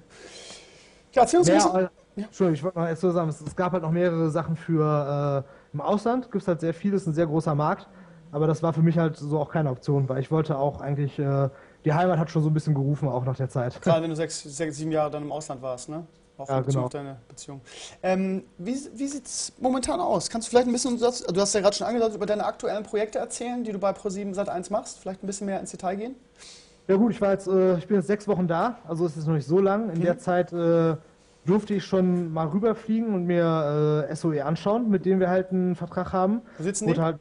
Ja, erzähl uns ein bisschen. Entschuldigung, ich wollte noch erst so sagen, es, es gab halt noch mehrere Sachen für äh, im Ausland. Gibt es halt sehr viel, es ist ein sehr großer Markt. Aber das war für mich halt so auch keine Option, weil ich wollte auch eigentlich, äh, die Heimat hat schon so ein bisschen gerufen, auch nach der Zeit. Gerade wenn du sechs, sechs sieben Jahre dann im Ausland warst, ne? Auch ja, genau. Auf deine Beziehung. Ähm, wie wie sieht es momentan aus? Kannst du vielleicht ein bisschen, du hast ja gerade schon angedeutet, über deine aktuellen Projekte erzählen, die du bei ProSieben Sat eins machst? Vielleicht ein bisschen mehr ins Detail gehen? Ja gut, ich war jetzt, äh, ich bin jetzt sechs Wochen da, also es ist noch nicht so lang. In mhm. der Zeit äh, durfte ich schon mal rüberfliegen und mir äh, S O E anschauen, mit dem wir halt einen Vertrag haben. Wo sitzen die? Halt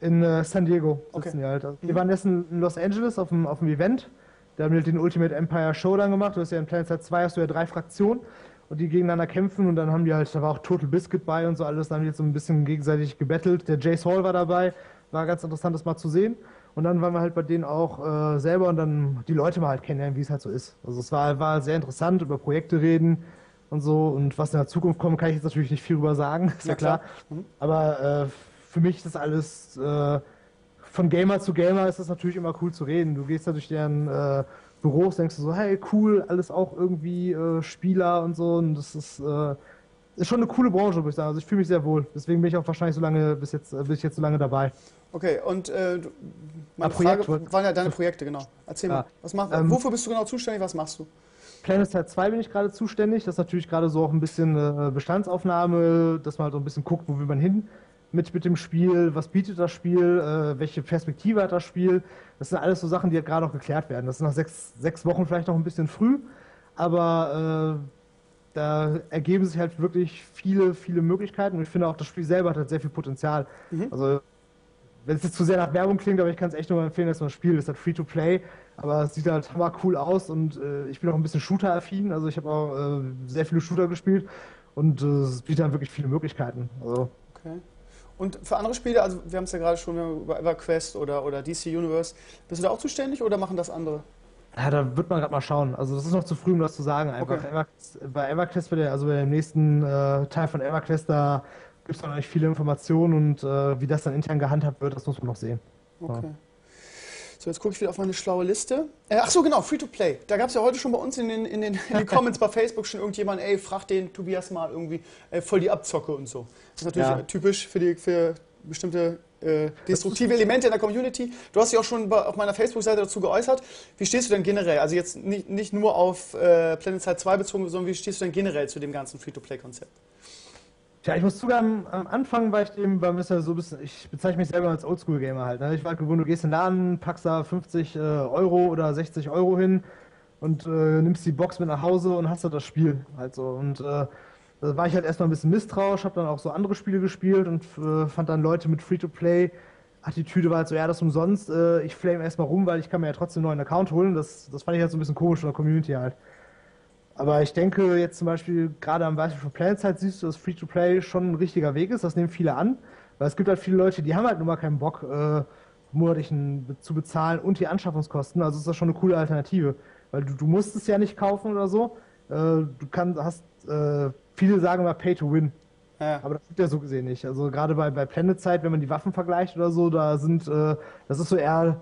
in äh, San Diego sitzen okay. die halt. Also, wir mhm. waren jetzt in Los Angeles auf dem, auf dem Event. Da haben wir den Ultimate Empire Showdown gemacht. Du hast ja in PlanetSide zwei hast du ja drei Fraktionen und die gegeneinander kämpfen und dann haben die halt, da war auch Total Biscuit bei und so alles. Dann haben die jetzt so ein bisschen gegenseitig gebettelt. Der Jace Hall war dabei. War ganz interessant, das mal zu sehen. Und dann waren wir halt bei denen auch äh, selber und dann die Leute mal halt kennenlernen, wie es halt so ist. Also es war, war sehr interessant, über Projekte reden und so. Und was in der Zukunft kommt, kann ich jetzt natürlich nicht viel drüber sagen, ist ja, ja klar. klar. Mhm. Aber äh, für mich ist das alles, äh, von Gamer zu Gamer ist das natürlich immer cool zu reden. Du gehst da durch deren äh, Büros, denkst du so, hey, cool, alles auch irgendwie äh, Spieler und so. Und das ist, äh, ist schon eine coole Branche, würde ich sagen. Also ich fühle mich sehr wohl. Deswegen bin ich auch wahrscheinlich so lange, bis jetzt, äh, bin ich jetzt so lange dabei. Okay, und äh, meine ah, Frage Projekt, waren ja deine Projekte, genau. Erzähl ja. mal, was machst, ähm, wofür bist du genau zuständig, was machst du? PlanetSide zwei bin ich gerade zuständig. Das ist natürlich gerade so auch ein bisschen äh, Bestandsaufnahme, dass man halt so ein bisschen guckt, wo will man hin. Mit, mit dem Spiel, was bietet das Spiel, äh, welche Perspektive hat das Spiel. Das sind alles so Sachen, die halt gerade noch geklärt werden. Das ist nach sechs, sechs Wochen vielleicht noch ein bisschen früh, aber äh, da ergeben sich halt wirklich viele, viele Möglichkeiten. Und ich finde auch, das Spiel selber hat halt sehr viel Potenzial. Mhm. Also, wenn es jetzt zu sehr nach Werbung klingt, aber ich kann es echt nur empfehlen, dass man das Spiel ist halt Free-to-Play, aber es sieht halt hammer cool aus und äh, ich bin auch ein bisschen Shooter-affin, also ich habe auch äh, sehr viele Shooter gespielt und äh, es bietet halt wirklich viele Möglichkeiten. Also, okay. Und für andere Spiele, also wir haben es ja gerade schon über EverQuest oder, oder D C Universe, bist du da auch zuständig oder machen das andere? Ja, da wird man gerade mal schauen. Also das ist noch zu früh, um das zu sagen. Einfach okay. EverQuest, bei EverQuest, bei der, also bei dem nächsten äh, Teil von EverQuest, da gibt es noch nicht viele Informationen und äh, wie das dann intern gehandhabt wird, das muss man noch sehen. Okay. Ja. So, jetzt gucke ich wieder auf meine schlaue Liste. Äh, ach so, genau, Free-to-Play. Da gab es ja heute schon bei uns in den, in den, in den Comments bei Facebook schon irgendjemand, ey, frag den Tobias mal irgendwie, ey, voll die Abzocke und so. Das ist natürlich ja. typisch für, die, für bestimmte äh, destruktive Elemente in der Community. Du hast dich auch schon auf meiner Facebook-Seite dazu geäußert. Wie stehst du denn generell, also jetzt nicht, nicht nur auf äh, PlanetSide zwei bezogen, sondern wie stehst du denn generell zu dem ganzen Free-to-Play-Konzept? Tja, ich muss zugeben, am Anfang war ich eben bei mir so ein bisschen, ich bezeichne mich selber als Oldschool-Gamer halt. Ne? Ich war gewohnt, du gehst in den Laden, packst da fünfzig äh, Euro oder sechzig Euro hin und äh, nimmst die Box mit nach Hause und hast da das Spiel halt so. Und äh, da war ich halt erstmal ein bisschen misstrauisch, habe dann auch so andere Spiele gespielt und äh, fand dann Leute mit Free-to-Play-Attitüde war halt so, ja, das umsonst, äh, ich flame erstmal rum, weil ich kann mir ja trotzdem einen neuen Account holen. Das, das fand ich halt so ein bisschen komisch in der Community halt. Aber ich denke jetzt zum Beispiel, gerade am Beispiel von PlanetSide siehst du, dass Free-to-Play schon ein richtiger Weg ist. Das nehmen viele an, weil es gibt halt viele Leute, die haben halt nur mal keinen Bock, äh, monatlich zu bezahlen und die Anschaffungskosten. Also ist das schon eine coole Alternative, weil du, du musst es ja nicht kaufen oder so. Äh, du kannst, hast, äh, viele sagen mal Pay-to-Win, ja. Aber das wird ja so gesehen nicht. Also gerade bei, bei PlanetSide, wenn man die Waffen vergleicht oder so, da sind, äh, das ist so eher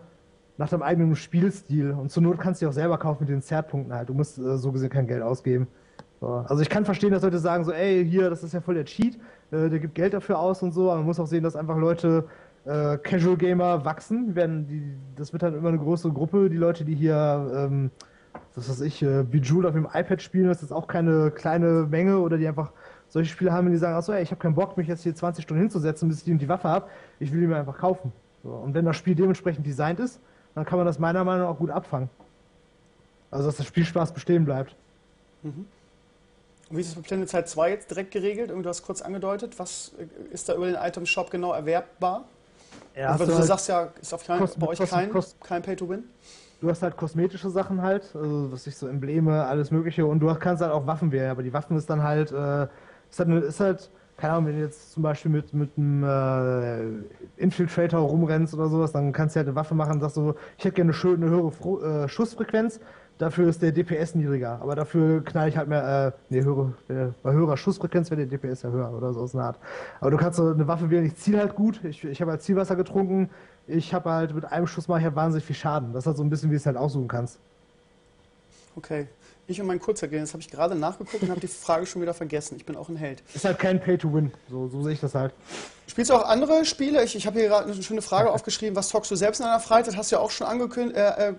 nach deinem eigenen Spielstil. Und zur Not kannst du dich auch selber kaufen mit den Zertpunkten halt. Du musst äh, so gesehen kein Geld ausgeben. So. Also ich kann verstehen, dass Leute sagen so, ey, hier, das ist ja voll der Cheat, äh, der gibt Geld dafür aus und so. Aber man muss auch sehen, dass einfach Leute, äh, Casual Gamer wachsen. Werden die, das wird dann immer eine große Gruppe. Die Leute, die hier, ähm, was weiß ich, äh, Bejeweled auf dem iPad spielen, das ist auch keine kleine Menge. Oder die einfach solche Spiele haben, die sagen, achso, ey, ich habe keinen Bock, mich jetzt hier zwanzig Stunden hinzusetzen, bis ich die und die Waffe habe. Ich will die mir einfach kaufen. So. Und wenn das Spiel dementsprechend designt ist, dann kann man das meiner Meinung nach auch gut abfangen. Also, dass der Spielspaß bestehen bleibt. Mhm. Und wie ist das mit PlanetSide zwei jetzt direkt geregelt? Du hast kurz angedeutet, was ist da über den Item Shop genau erwerbbar? Ja, du, du halt sagst ja, ist auf kein, Kost, bei euch Kost, kein, Kost, kein Pay-to-Win? Du hast halt kosmetische Sachen halt, also was ich so Embleme, alles mögliche. Und du kannst halt auch Waffen wählen, aber die Waffen ist dann halt, äh, ist halt, ist halt keine Ahnung, wenn du jetzt zum Beispiel mit, mit einem äh, Infiltrator rumrennst oder sowas, dann kannst du halt eine Waffe machen und sagst so, ich hätte gerne eine schöne höhere Fro äh, Schussfrequenz, dafür ist der D P S niedriger, aber dafür knall ich halt mehr, äh, ne, höhere, äh, bei höherer Schussfrequenz wäre der D P S ja höher oder so aus einer Art. Aber du kannst so eine Waffe wählen, ich ziele halt gut, ich, ich habe halt Zielwasser getrunken, ich habe halt mit einem Schuss mache ich halt wahnsinnig viel Schaden, das ist halt so ein bisschen, wie du es halt aussuchen kannst. Okay. Ich und mein Kurzergehen, das habe ich gerade nachgeguckt und habe die Frage schon wieder vergessen. Ich bin auch ein Held. Ist halt kein Pay-to-Win, so, so sehe ich das halt. Spielst du auch andere Spiele? Ich, ich habe hier gerade eine schöne Frage aufgeschrieben. Was zockst du selbst in deiner Freizeit? Hast du ja auch schon angekündigt, äh,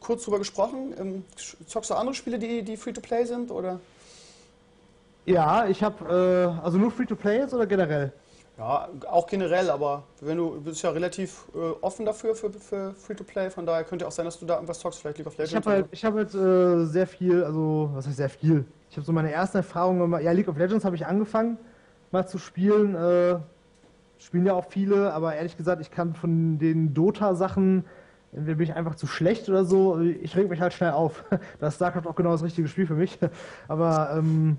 kurz drüber gesprochen. Ähm, zockst du andere Spiele, die, die Free-to-Play sind? Oder? Ja, ich habe, äh, also nur Free-to-Play jetzt oder generell? Ja, auch generell, aber wenn du, du bist ja relativ äh, offen dafür, für, für Free-to-Play, von daher könnte auch sein, dass du da irgendwas zockst, vielleicht League of Legends. Ich habe halt, ich hab halt äh, sehr viel, also, was heißt sehr viel? Ich habe so meine ersten Erfahrungen gemacht, ja, League of Legends habe ich angefangen, mal zu spielen, äh, spielen ja auch viele, aber ehrlich gesagt, ich kann von den Dota-Sachen, entweder bin ich einfach zu schlecht oder so, ich reg mich halt schnell auf. Da ist StarCraft auch genau das richtige Spiel für mich, aber, ähm,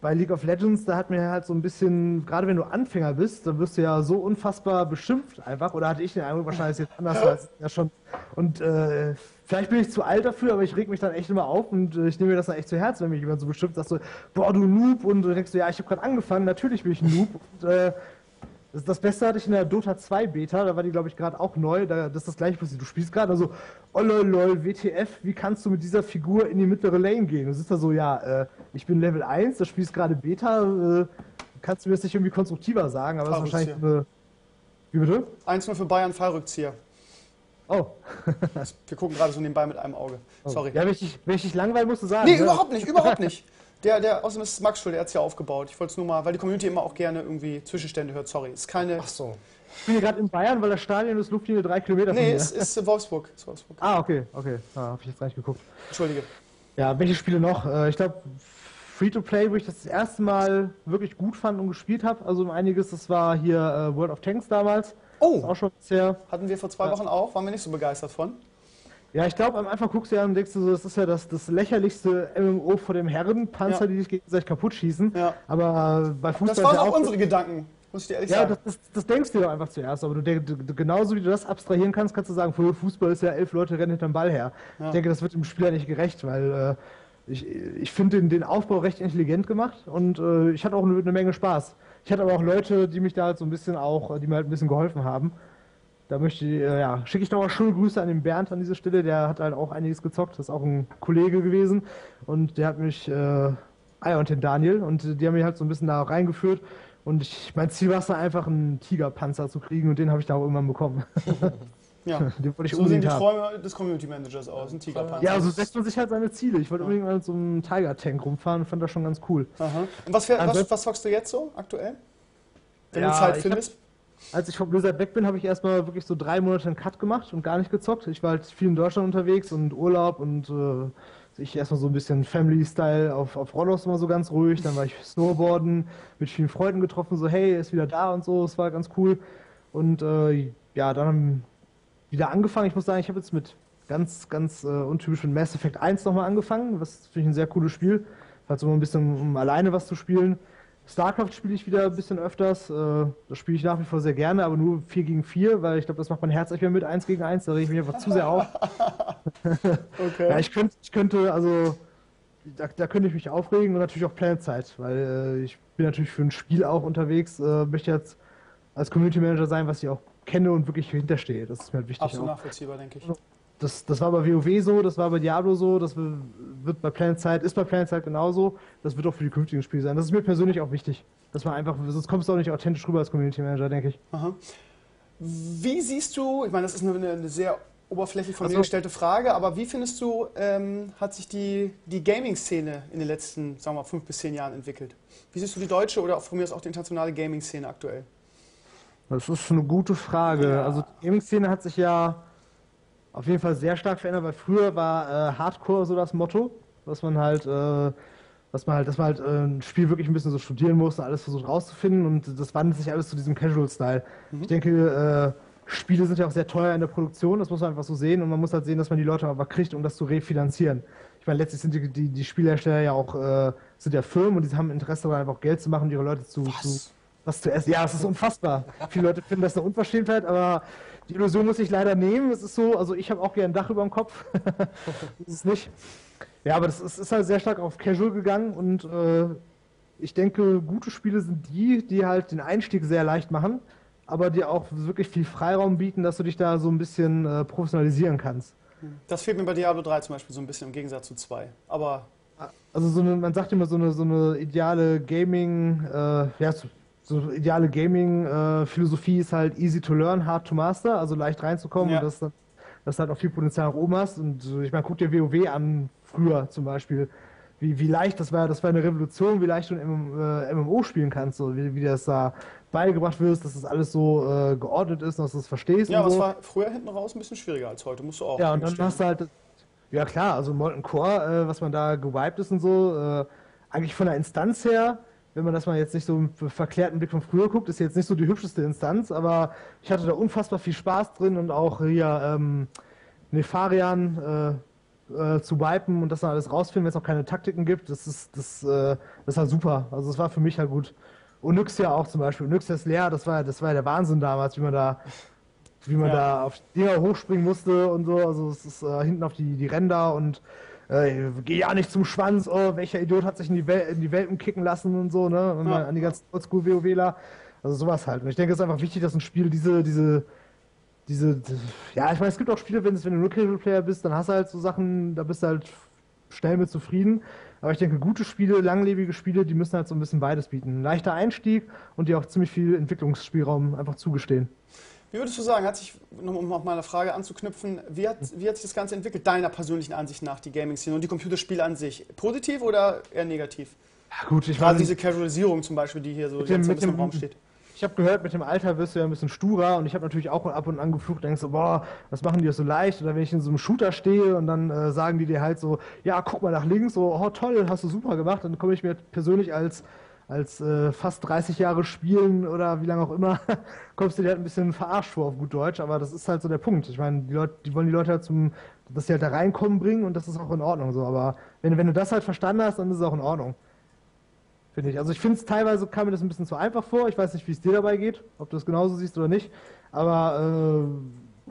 bei League of Legends, da hat mir halt so ein bisschen, gerade wenn du Anfänger bist, dann wirst du ja so unfassbar beschimpft einfach. Oder hatte ich den Eindruck, wahrscheinlich jetzt anders als ja schon. Und äh, vielleicht bin ich zu alt dafür, aber ich reg mich dann echt immer auf und äh, ich nehme mir das dann echt zu Herzen, wenn mich jemand so beschimpft, sagst du, boah, du Noob. Und du denkst du, ja, ich habe gerade angefangen, natürlich bin ich ein Noob. Und, äh, das, das Beste hatte ich in der Dota zwei Beta, da war die, glaube ich, gerade auch neu. Da, das ist das gleiche passiert. Du spielst gerade also, oh lol, lol, W T F, wie kannst du mit dieser Figur in die mittlere Lane gehen? Du sitzt da so, ja, äh, ich bin Level eins, das Spiel ist gerade Beta, äh, kannst du mir das nicht irgendwie konstruktiver sagen, aber das ist wahrscheinlich eine. Wie bitte? eins null für Bayern, Fallrückzieher. Oh. Wir gucken gerade so nebenbei mit einem Auge. Oh. Sorry. Ja, wenn ich dich wenn ich dich langweilen musst du sagen. Nee, ne? Überhaupt nicht, überhaupt nicht. Der, der, außerdem ist Max schuld, der hat es ja aufgebaut. Ich wollte es nur mal, weil die Community immer auch gerne irgendwie Zwischenstände hört, sorry. Ist keine. Ach so. Ich bin hier gerade in Bayern, weil das Stadion ist Luftlinie drei Kilometer von mir. Nee, es ist, ist Wolfsburg. Ist Wolfsburg. Ah, okay, okay. Da ah, habe ich jetzt gar nicht geguckt. Entschuldige. Ja, welche Spiele noch? Ich glaube, Free-to-Play, wo ich das, das erste Mal wirklich gut fand und gespielt habe. Also um einiges, das war hier äh, World of Tanks damals. Oh! Ist auch schon bisher. Hatten wir vor zwei ja. Wochen auch, waren wir nicht so begeistert von. Ja, ich glaube, am Anfang guckst du ja und denkst du so, das ist ja das, das lächerlichste M M O vor dem Herren, Panzer, ja. die dich gegenseitig kaputt schießen. Ja. Aber äh, bei Fußball. Das waren auch, auch unsere Gedanken, muss ich dir ehrlich ja, sagen. Ja, das, das, das denkst du dir einfach zuerst. Aber du denkst, genauso wie du das abstrahieren kannst, kannst du sagen, für Fußball ist ja elf Leute rennen hinterm Ball her. Ja. Ich denke, das wird dem Spieler nicht gerecht, weil äh, ich, ich finde den, den Aufbau recht intelligent gemacht und äh, ich hatte auch eine, eine Menge Spaß. Ich hatte aber auch Leute, die mich da halt so ein bisschen auch, die mir halt ein bisschen geholfen haben. Da möchte ich, äh, ja, schicke ich nochmal schöne Grüße an den Bernd an dieser Stelle, der hat halt auch einiges gezockt, das ist auch ein Kollege gewesen und der hat mich, äh, und den Daniel und die haben mich halt so ein bisschen da reingeführt Und ich, mein Ziel war es dann einfach, einen Tigerpanzer zu kriegen, und den habe ich dann auch irgendwann bekommen. Ja, so sehen die Träume des Community Managers aus, ein Tigerpanzer. Ja, so also setzt man sich halt seine Ziele. Ich wollte ja. unbedingt mal mit so einem Tiger-Tank rumfahren und fand das schon ganz cool. Aha. Und was, für, was, was zockst du jetzt so aktuell, wenn ja, du Zeit findest? Hab, als ich von Blizzard weg bin, habe ich erstmal wirklich so drei Monate einen Cut gemacht und gar nicht gezockt. Ich war halt viel in Deutschland unterwegs und Urlaub und äh, ich erstmal so ein bisschen Family-Style auf, auf Rollos immer so ganz ruhig. Dann war ich Snowboarden, mit vielen Freunden getroffen, so hey, ist wieder da und so. Es war ganz cool. Und äh, ja, dann wieder angefangen. Ich muss sagen, ich habe jetzt mit ganz, ganz äh, untypisch mit Mass Effect eins nochmal angefangen, was finde ich ein sehr cooles Spiel. Falls immer ein bisschen, um alleine was zu spielen. StarCraft spiele ich wieder ein bisschen öfters. Äh, das spiele ich nach wie vor sehr gerne, aber nur vier gegen vier, weil ich glaube, das macht mein Herz nicht mehr mit, eins gegen eins. Da rege ich mich einfach zu sehr auf. Okay. Ja, ich könnte, ich könnte, also da, da könnte ich mich aufregen, und natürlich auch PlanetSide, weil äh, ich bin natürlich für ein Spiel auch unterwegs, äh, möchte jetzt als Community Manager sein, was ich auch kenne und wirklich hinterstehe. Das ist mir halt wichtig. Absolut auch nachvollziehbar, denke ich. Das, das war bei WoW so, das war bei Diablo so, das wird bei PlanetSide, ist bei PlanetSide genauso, das wird auch für die künftigen Spiele sein. Das ist mir persönlich auch wichtig. Das war einfach, sonst kommst du auch nicht authentisch rüber als Community Manager, denke ich. Aha. Wie siehst du, ich meine, das ist eine, eine sehr oberflächlich von mir gestellte Frage, aber wie findest du, ähm, hat sich die, die Gaming-Szene in den letzten, sagen wir mal, fünf bis zehn Jahren entwickelt? Wie siehst du die deutsche oder von mir aus auch die internationale Gaming-Szene aktuell? Das ist eine gute Frage. Ja. Also die Gaming-Szene hat sich ja auf jeden Fall sehr stark verändert, weil früher war äh, Hardcore so das Motto, dass man halt, äh, dass man halt, dass man halt äh, ein Spiel wirklich ein bisschen so studieren muss und alles versucht rauszufinden, und das wandelt sich alles zu diesem Casual-Style. Mhm. Ich denke, äh, Spiele sind ja auch sehr teuer in der Produktion, das muss man einfach so sehen, und man muss halt sehen, dass man die Leute aber kriegt, um das zu refinanzieren. Ich meine, letztlich sind die, die, die Spielhersteller ja auch äh, sind ja Firmen, und die haben Interesse daran, einfach Geld zu machen, und ihre Leute zu... zu Was zu essen? Ja, es ist unfassbar. Viele Leute finden das eine Unverschämtheit, aber die Illusion muss ich leider nehmen. Es ist so, also ich habe auch gerne ein Dach über dem Kopf. Das ist nicht. Ja, aber das ist, ist halt sehr stark auf Casual gegangen, und äh, ich denke, gute Spiele sind die, die halt den Einstieg sehr leicht machen, aber dir auch wirklich viel Freiraum bieten, dass du dich da so ein bisschen äh, professionalisieren kannst. Das fehlt mir bei Diablo drei zum Beispiel so ein bisschen im Gegensatz zu zwei. Aber also so eine, man sagt immer so eine, so eine ideale Gaming, äh, ja, so ideale Gaming-Philosophie ist halt easy to learn, hard to master, also leicht reinzukommen, ja. Und dass, dass du halt auch viel Potenzial nach oben hast. Und ich meine, guck dir WoW an, früher zum Beispiel, wie, wie leicht, das war das war eine Revolution, wie leicht du ein M M O spielen kannst, so, wie, wie das da beigebracht wirst, dass das alles so äh, geordnet ist und dass du es verstehst. Ja, und aber so. Es war früher hinten raus ein bisschen schwieriger als heute, musst du auch. Ja, und dann hast du halt, ja klar, also Molten Core, äh, was man da gewiped ist und so, äh, eigentlich von der Instanz her, wenn man das mal jetzt nicht so mit verklärten Blick von früher guckt, ist jetzt nicht so die hübscheste Instanz, aber ich hatte da unfassbar viel Spaß drin, und auch hier ähm, Nefarian äh, äh, zu wipen und das dann alles rausfinden, wenn es auch keine Taktiken gibt, das ist das, äh, das war super. Also das war für mich halt gut. Onyxia auch zum Beispiel, Onyxias Lair, das war das war der Wahnsinn damals, wie man da wie man ja. da auf Dinger hochspringen musste und so, also es ist äh, hinten auf die, die Ränder und Äh, geh ja nicht zum Schwanz, oh, welcher Idiot hat sich in die, Wel in die Welpen kicken lassen und so, ne? Wenn man ja. an die ganzen Oldschool-WoWler, also sowas halt. Und ich denke, es ist einfach wichtig, dass ein Spiel diese, diese, diese, ja, ich meine, es gibt auch Spiele, wenn, wenn du nur Casual-Player bist, dann hast du halt so Sachen, da bist du halt schnell mit zufrieden. Aber ich denke, gute Spiele, langlebige Spiele, die müssen halt so ein bisschen beides bieten. Ein leichter Einstieg und dir auch ziemlich viel Entwicklungsspielraum einfach zugestehen. Wie würdest du sagen, hat sich, um auf meine Frage anzuknüpfen, wie hat, wie hat sich das Ganze entwickelt, deiner persönlichen Ansicht nach, die Gaming-Szene und die Computerspiele an sich? Positiv oder eher negativ? Ja, gut, ich Gerade diese Casualisierung zum Beispiel, die hier so jetzt dem, ein bisschen im Raum steht. Ich habe gehört, mit dem Alter wirst du ja ein bisschen sturer, und ich habe natürlich auch ab und an geflucht und denkst so, boah, was machen die das so leicht? Oder wenn ich in so einem Shooter stehe und dann äh, sagen die dir halt so, ja, guck mal nach links, so, oh toll, hast du super gemacht, dann komme ich mir persönlich als... als äh, fast dreißig Jahre spielen oder wie lange auch immer, kommst du dir halt ein bisschen verarscht vor auf gut Deutsch, aber das ist halt so der Punkt. Ich meine, die Leute, die wollen die Leute halt zum, dass sie halt da reinkommen bringen, und das ist auch in Ordnung so, aber wenn, wenn du das halt verstanden hast, dann ist es auch in Ordnung. Finde ich. Also ich finde es teilweise, kam mir das ein bisschen zu einfach vor, ich weiß nicht, wie es dir dabei geht, ob du es genauso siehst oder nicht, aber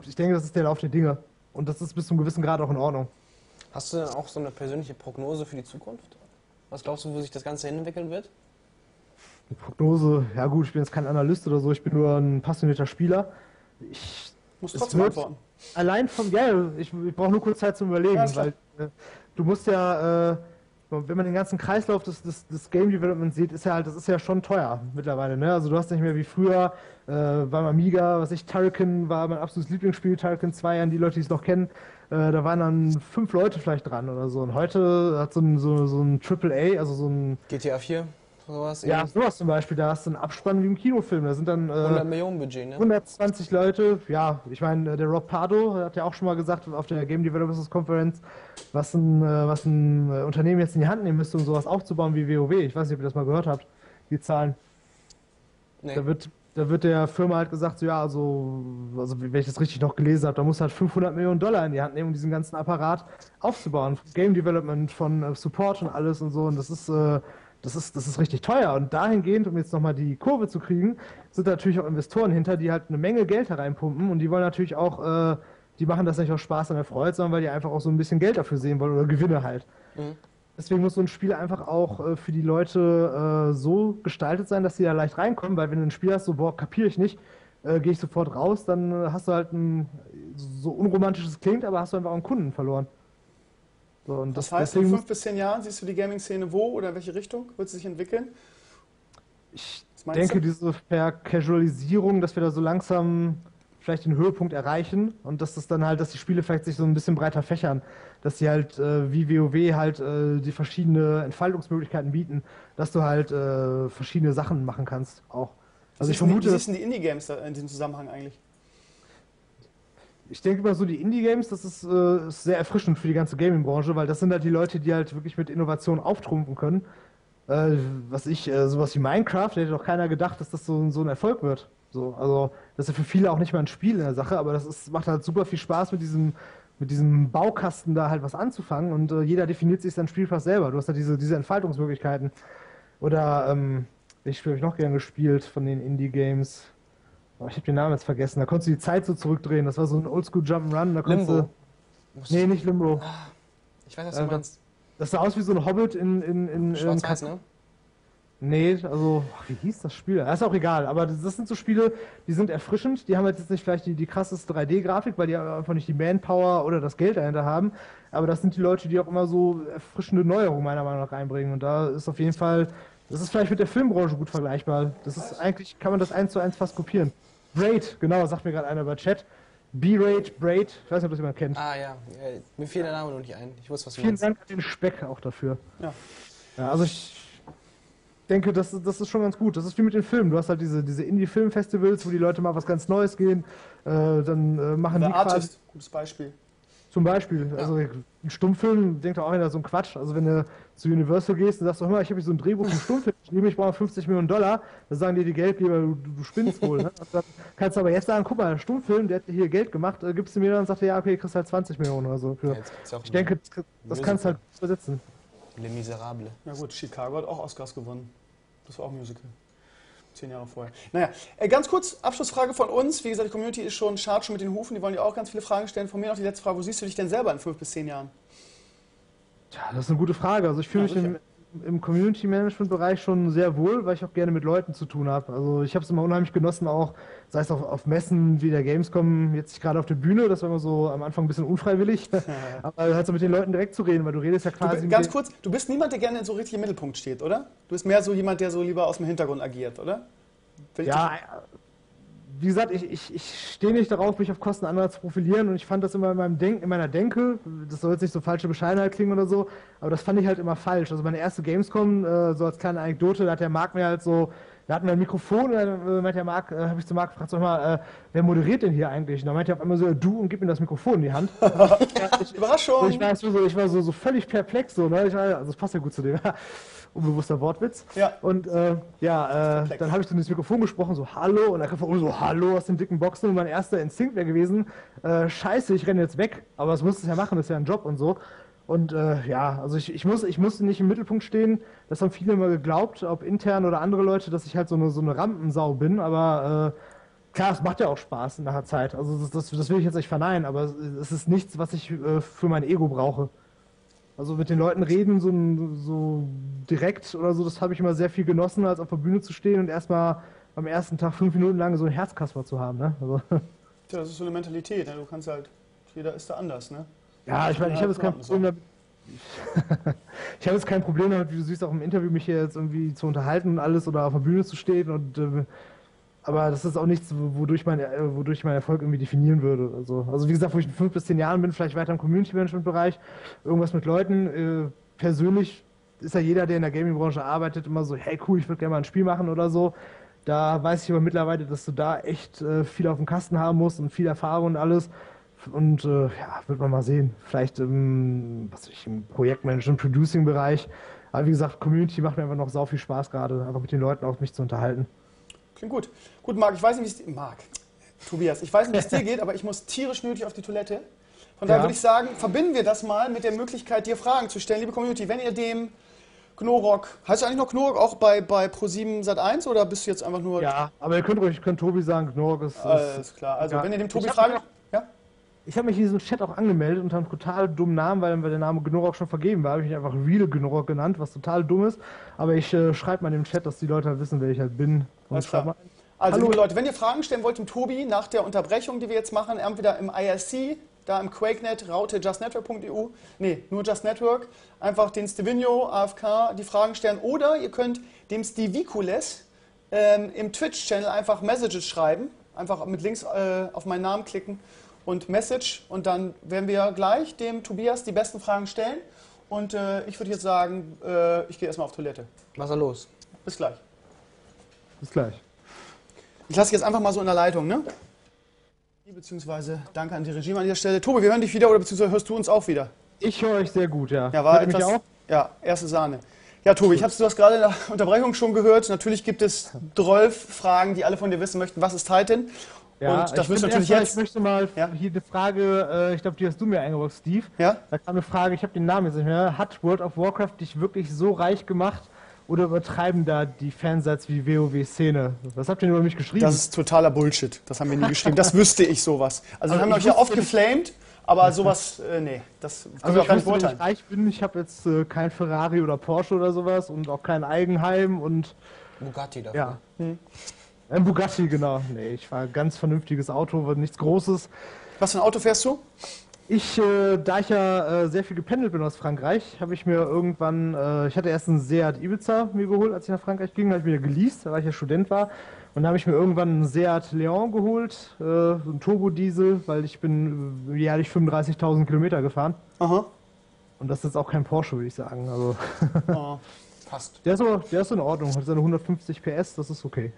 äh, ich denke, das ist der Lauf der Dinge, und das ist bis zum gewissen Grad auch in Ordnung. Hast du denn auch so eine persönliche Prognose für die Zukunft? Was glaubst du, wo sich das Ganze hinentwickeln wird? Eine Prognose, ja gut, ich bin jetzt kein Analyst oder so, ich bin nur ein passionierter Spieler. Ich muss trotzdem antworten. Allein vom, ja, ich, ich brauche nur kurz Zeit zum Überlegen, ja, weil äh, du musst ja, äh, wenn man den ganzen Kreislauf des, des, des Game Development sieht, ist ja halt, das ist ja schon teuer mittlerweile, ne? Also du hast nicht mehr wie früher äh, beim Amiga, was ich, Turrican war mein absolutes Lieblingsspiel, Turrican zwei, an die Leute, die es noch kennen, äh, da waren dann fünf Leute vielleicht dran oder so. Und heute hat so ein, so, so ein Triple A, also so ein... G T A vier? Sowas ja, sowas zum Beispiel, da hast du einen Abspann wie im Kinofilm, da sind dann äh, hundert Millionen Budget, ne? hundertzwanzig Leute, ja, ich meine, der Rob Pardo hat ja auch schon mal gesagt auf der Game Developers Konferenz, was ein, was ein Unternehmen jetzt in die Hand nehmen müsste, um sowas aufzubauen wie WoW, ich weiß nicht, ob ihr das mal gehört habt, die Zahlen. Nee. Da wird, da wird der Firma halt gesagt, so, ja, also, also, wenn ich das richtig noch gelesen habe, da muss halt fünfhundert Millionen Dollar in die Hand nehmen, um diesen ganzen Apparat aufzubauen, von Game Development, von äh, Support und alles und so, und das ist, äh, Das ist, das ist richtig teuer und dahingehend, um jetzt nochmal die Kurve zu kriegen, sind natürlich auch Investoren hinter, die halt eine Menge Geld hereinpumpen und die wollen natürlich auch, äh, die machen das nicht aus Spaß und Erfreut, sondern weil die einfach auch so ein bisschen Geld dafür sehen wollen oder Gewinne halt. Mhm. Deswegen muss so ein Spiel einfach auch äh, für die Leute äh, so gestaltet sein, dass sie da leicht reinkommen, weil wenn du ein Spiel hast, so boah, kapiere ich nicht, äh, gehe ich sofort raus, dann äh, hast du halt ein, so unromantisch es klingt, aber hast du einfach auch einen Kunden verloren. So, und das, das heißt, in fünf bis zehn Jahren siehst du die Gaming-Szene wo oder welche Richtung? Wird sie sich entwickeln? Ich denke, du? diese Vercasualisierung, dass wir da so langsam vielleicht den Höhepunkt erreichen und dass das dann halt, dass die Spiele vielleicht sich so ein bisschen breiter fächern, dass sie halt äh, wie WoW halt äh, die verschiedenen Entfaltungsmöglichkeiten bieten, dass du halt äh, verschiedene Sachen machen kannst auch. Also ich vermute, wie siehst du die Indie-Games in diesem Zusammenhang eigentlich? Ich denke mal so, die Indie-Games, das ist, äh, ist sehr erfrischend für die ganze Gaming-Branche, weil das sind halt die Leute, die halt wirklich mit Innovationen auftrumpfen können. Äh, was ich, äh, sowas wie Minecraft, da hätte doch keiner gedacht, dass das so, so ein Erfolg wird. So, also, das ist ja für viele auch nicht mal ein Spiel in der Sache, aber das ist, macht halt super viel Spaß, mit diesem, mit diesem Baukasten da halt was anzufangen und äh, jeder definiert sich sein Spiel fast selber. Du hast halt diese, diese Entfaltungsmöglichkeiten. Oder, ähm, welches Spiel habe ich noch gern gespielt von den Indie-Games? Ich habe den Namen jetzt vergessen. Da konntest du die Zeit so zurückdrehen. Das war so ein Oldschool Jump'n'Run. Da konntest Limbo. Du... Nee, nicht Limbo. Ich weiß, was du äh, meinst. Das sah aus wie so ein Hobbit in... in, in Schwarz-Weiß, ne? Nee, also... Ach, wie hieß das Spiel? Das ist auch egal. Aber das, das sind so Spiele, die sind erfrischend. Die haben jetzt nicht vielleicht die, die krasseste drei D-Grafik, weil die einfach nicht die Manpower oder das Geld dahinter haben. Aber das sind die Leute, die auch immer so erfrischende Neuerungen meiner Meinung nach reinbringen. Und da ist auf jeden Fall... Das ist vielleicht mit der Filmbranche gut vergleichbar. Das ist eigentlich... Kann man das eins zu eins fast kopieren. Braid, genau, sagt mir gerade einer über Chat. B-Raid, Braid, ich weiß nicht, ob das jemand kennt. Ah ja, mir fiel der Name noch nicht ein. Ich wusste, was du meinst. Vielen Dank an den Speck auch dafür. Ja. Ja, also ich denke, das, das ist schon ganz gut. Das ist wie mit den Filmen. Du hast halt diese, diese Indie-Film-Festivals, wo die Leute mal was ganz Neues gehen. Äh, dann äh, machen die Artist, gutes Beispiel. Zum Beispiel, ja. Also ein Stummfilm, denkt auch einer so ein Quatsch. Also wenn du zu Universal gehst und sagst, oh, ich habe so ein Drehbuch zum Stummfilm, ich nehme, ich brauche fünfzig Millionen Dollar, dann sagen dir die Geldgeber, du, du spinnst wohl. Ne? Und dann kannst du aber jetzt sagen, guck mal, der Stummfilm, der hat hier Geld gemacht, äh, gibst du mir dann und sagt dir, ja, okay, kriegst halt zwanzig Millionen oder so. Ja, ich denke, das, das kannst du halt übersetzen. Le Miserable. Na gut, Chicago hat auch Oscars gewonnen. Das war auch ein Musical. Zehn Jahre vorher. Naja, ganz kurz, Abschlussfrage von uns. Wie gesagt, die Community ist schon schart schon mit den Hufen, die wollen dir auch ganz viele Fragen stellen. Von mir noch die letzte Frage, wo siehst du dich denn selber in fünf bis zehn Jahren? Ja, das ist eine gute Frage. Also ich fühle ja, mich im, im Community-Management-Bereich schon sehr wohl, weil ich auch gerne mit Leuten zu tun habe. Also ich habe es immer unheimlich genossen auch, sei es auf, auf Messen wie der Gamescom, jetzt gerade auf der Bühne, das war immer so am Anfang ein bisschen unfreiwillig, ja, ja. Aber halt so mit den Leuten direkt zu reden, weil du redest ja quasi... Du, ganz kurz, du bist niemand, der gerne so richtig im Mittelpunkt steht, oder? Du bist mehr so jemand, der so lieber aus dem Hintergrund agiert, oder? Will ja, wie gesagt, ich, ich, ich stehe nicht darauf, mich auf Kosten anderer zu profilieren und ich fand das immer in, meinem Denk, in meiner Denke, das soll jetzt nicht so falsche Bescheidenheit klingen oder so, aber das fand ich halt immer falsch. Also meine erste Gamescom, äh, so als kleine Anekdote, da hat der Marc mir halt so, da hatten wir ein Mikrofon und dann meinte der Marc, äh, habe ich zu Marc gefragt, sag mal, äh, wer moderiert denn hier eigentlich? Und dann meinte er auf einmal so, du, und gib mir das Mikrofon in die Hand. Ja, ich, Überraschung! Ich war so, ich war so, so völlig perplex, so, ne? Ich war, also das passt ja gut zu dem. Unbewusster Wortwitz. Ja. Und äh, ja, äh, dann habe ich so in das Mikrofon gesprochen, so hallo, und dann kam von so hallo aus den dicken Boxen und mein erster Instinkt wäre gewesen, äh, scheiße, ich renne jetzt weg, aber das musst du ja machen, das ist ja ein Job und so. Und äh, ja, also ich, ich, muss, ich musste nicht im Mittelpunkt stehen, das haben viele immer geglaubt, ob intern oder andere Leute, dass ich halt so eine, so eine Rampensau bin, aber äh, klar, es macht ja auch Spaß in nachher Zeit, also das, das, das will ich jetzt nicht verneinen, aber es ist nichts, was ich äh, für mein Ego brauche. Also mit den Leuten reden, so, so direkt oder so, das habe ich immer sehr viel genossen, als auf der Bühne zu stehen und erstmal am ersten Tag fünf Minuten lang so ein Herzkasper zu haben. Ne? Also. Ja, das ist so eine Mentalität, ne? Du kannst halt, jeder ist da anders, ne? Ja, ich meine, ich habe jetzt kein Problem damit, Ich habe jetzt kein Problem damit, wie du siehst, auch im Interview mich hier jetzt irgendwie zu unterhalten und alles oder auf der Bühne zu stehen und äh, aber das ist auch nichts, wodurch mein, wodurch ich meinen Erfolg irgendwie definieren würde. Also, also wie gesagt, wo ich in fünf bis zehn Jahren bin, vielleicht weiter im Community-Management-Bereich, irgendwas mit Leuten. Äh, persönlich ist ja jeder, der in der Gaming-Branche arbeitet, immer so, hey cool, ich würde gerne mal ein Spiel machen oder so. Da weiß ich aber mittlerweile, dass du da echt äh, viel auf dem Kasten haben musst und viel Erfahrung und alles. Und äh, ja, wird man mal sehen. Vielleicht im, was weiß ich, im Projektmanagement, Producing-Bereich. Aber wie gesagt, Community macht mir einfach noch sau viel Spaß gerade, einfach mit den Leuten auch mich zu unterhalten. Klingt gut. Gut, Marc, ich weiß nicht, wie es Marc, Tobias, ich weiß nicht, wie es dir geht, aber ich muss tierisch nötig auf die Toilette. Von daher ja. würde ich sagen, verbinden wir das mal mit der Möglichkeit, dir Fragen zu stellen. Liebe Community, wenn ihr dem Gnorok, heißt du eigentlich noch Gnorok auch bei, bei ProSieben Sat eins oder bist du jetzt einfach nur... Ja, aber ihr könnt ruhig, könnt Tobi sagen, Gnorok ist... Alles klar, also ja. wenn ihr dem Tobi Fragen... Ich habe mich in diesem Chat auch angemeldet unter einem total dummen Namen, weil der Name Gnorok schon vergeben war. Habe ich mich einfach Real Gnorok genannt, was total dumm ist. Aber ich äh, schreibe mal in dem Chat, dass die Leute halt wissen, wer ich halt bin. Und mal. Also Hallo. Liebe Leute, wenn ihr Fragen stellen wollt dem Tobi nach der Unterbrechung, die wir jetzt machen, entweder im I R C, da im QuakeNet, Raute, justnetwork punkt e u, nee, nur JustNetwork, einfach den Stevino, A F K, die Fragen stellen. Oder ihr könnt dem Stevikules ähm, im Twitch-Channel einfach Messages schreiben, einfach mit Links äh, auf meinen Namen klicken. Und Message und dann werden wir gleich dem Tobias die besten Fragen stellen und äh, ich würde jetzt sagen, äh, ich gehe erstmal auf Toilette. Was ist los? Bis gleich. Bis gleich. Ich lasse dich jetzt einfach mal so in der Leitung, ne? Beziehungsweise danke an die Regie an dieser Stelle. Tobi, wir hören dich wieder oder beziehungsweise hörst du uns auch wieder? Ich höre euch sehr gut, ja. Ja, war etwas, mich auch? Ja, erste Sahne. Ja, Tobi, ich hab's, du hast gerade in der Unterbrechung schon gehört. Natürlich gibt es Drolf-Fragen, die alle von dir wissen möchten, was ist Titan? Ja, und das ich, natürlich erstmal, jetzt ich möchte mal ja? hier eine Frage, äh, ich glaube, die hast du mir eingebracht, Steve. Ja? Da kam eine Frage, ich habe den Namen jetzt nicht mehr. Hat World of Warcraft dich wirklich so reich gemacht oder übertreiben da die Fansatz wie WoW-Szene? Was habt ihr denn über mich geschrieben? Das ist totaler Bullshit, das haben wir nie geschrieben. Das wüsste ich sowas. Also, also wir haben euch ja oft geflamed, aber sowas, äh, nee, das können also wir auch gar nicht beurteilen. Wenn ich reich bin, ich habe jetzt äh, kein Ferrari oder Porsche oder sowas und auch kein Eigenheim und... Bugatti dafür. Ja. Hm. Ein Bugatti, genau. Nee, ich fahre ein ganz vernünftiges Auto, nichts Großes. Was für ein Auto fährst du? Ich, äh, da ich ja äh, sehr viel gependelt bin aus Frankreich, habe ich mir irgendwann, äh, ich hatte erst einen Seat Ibiza mir geholt, als ich nach Frankreich ging, da habe ich mir geleast, weil ich ja Student war. Und da habe ich mir irgendwann einen Seat Leon geholt, äh, einen Turbodiesel, weil ich bin äh, jährlich fünfunddreißigtausend Kilometer gefahren. Aha. Und das ist jetzt auch kein Porsche, würde ich sagen. Also. Oh. Der ist, aber, der ist in Ordnung, hat seine hundertfünfzig P S, das ist okay.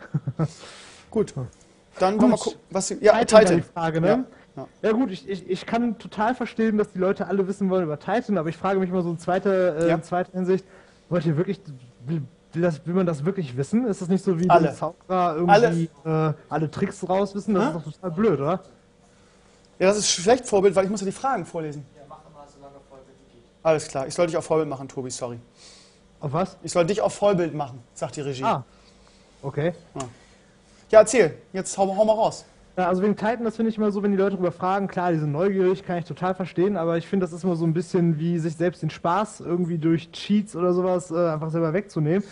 Gut. Dann wollen wir gucken, was die, ja, Titan. Titan. Die Frage, ne? Ja. Ja. ja gut, ich, ich, ich kann total verstehen, dass die Leute alle wissen wollen über Titan, aber ich frage mich mal so in zweiter äh, ja. zweite Hinsicht, wollt ihr wirklich, will, will, das, will man das wirklich wissen? Ist das nicht so wie alle Zauberer irgendwie alle. Äh, alle Tricks raus wissen? Das hm? ist doch total blöd, oder? Ja, das ist schlecht Vorbild, weil ich muss ja die Fragen vorlesen. Ja, mach mal so lange Vorbild geht. Alles klar, ich soll dich auch Vorbild machen, Tobi, sorry. Auf was? Ich soll dich auf Vollbild machen, sagt die Regie. Ah, okay. Ja, ja erzähl, jetzt hau, hau mal raus. Ja, also wegen Titan, das finde ich immer so, wenn die Leute darüber fragen, klar, die sind neugierig, kann ich total verstehen, aber ich finde, das ist immer so ein bisschen wie sich selbst den Spaß irgendwie durch Cheats oder sowas äh, einfach selber wegzunehmen.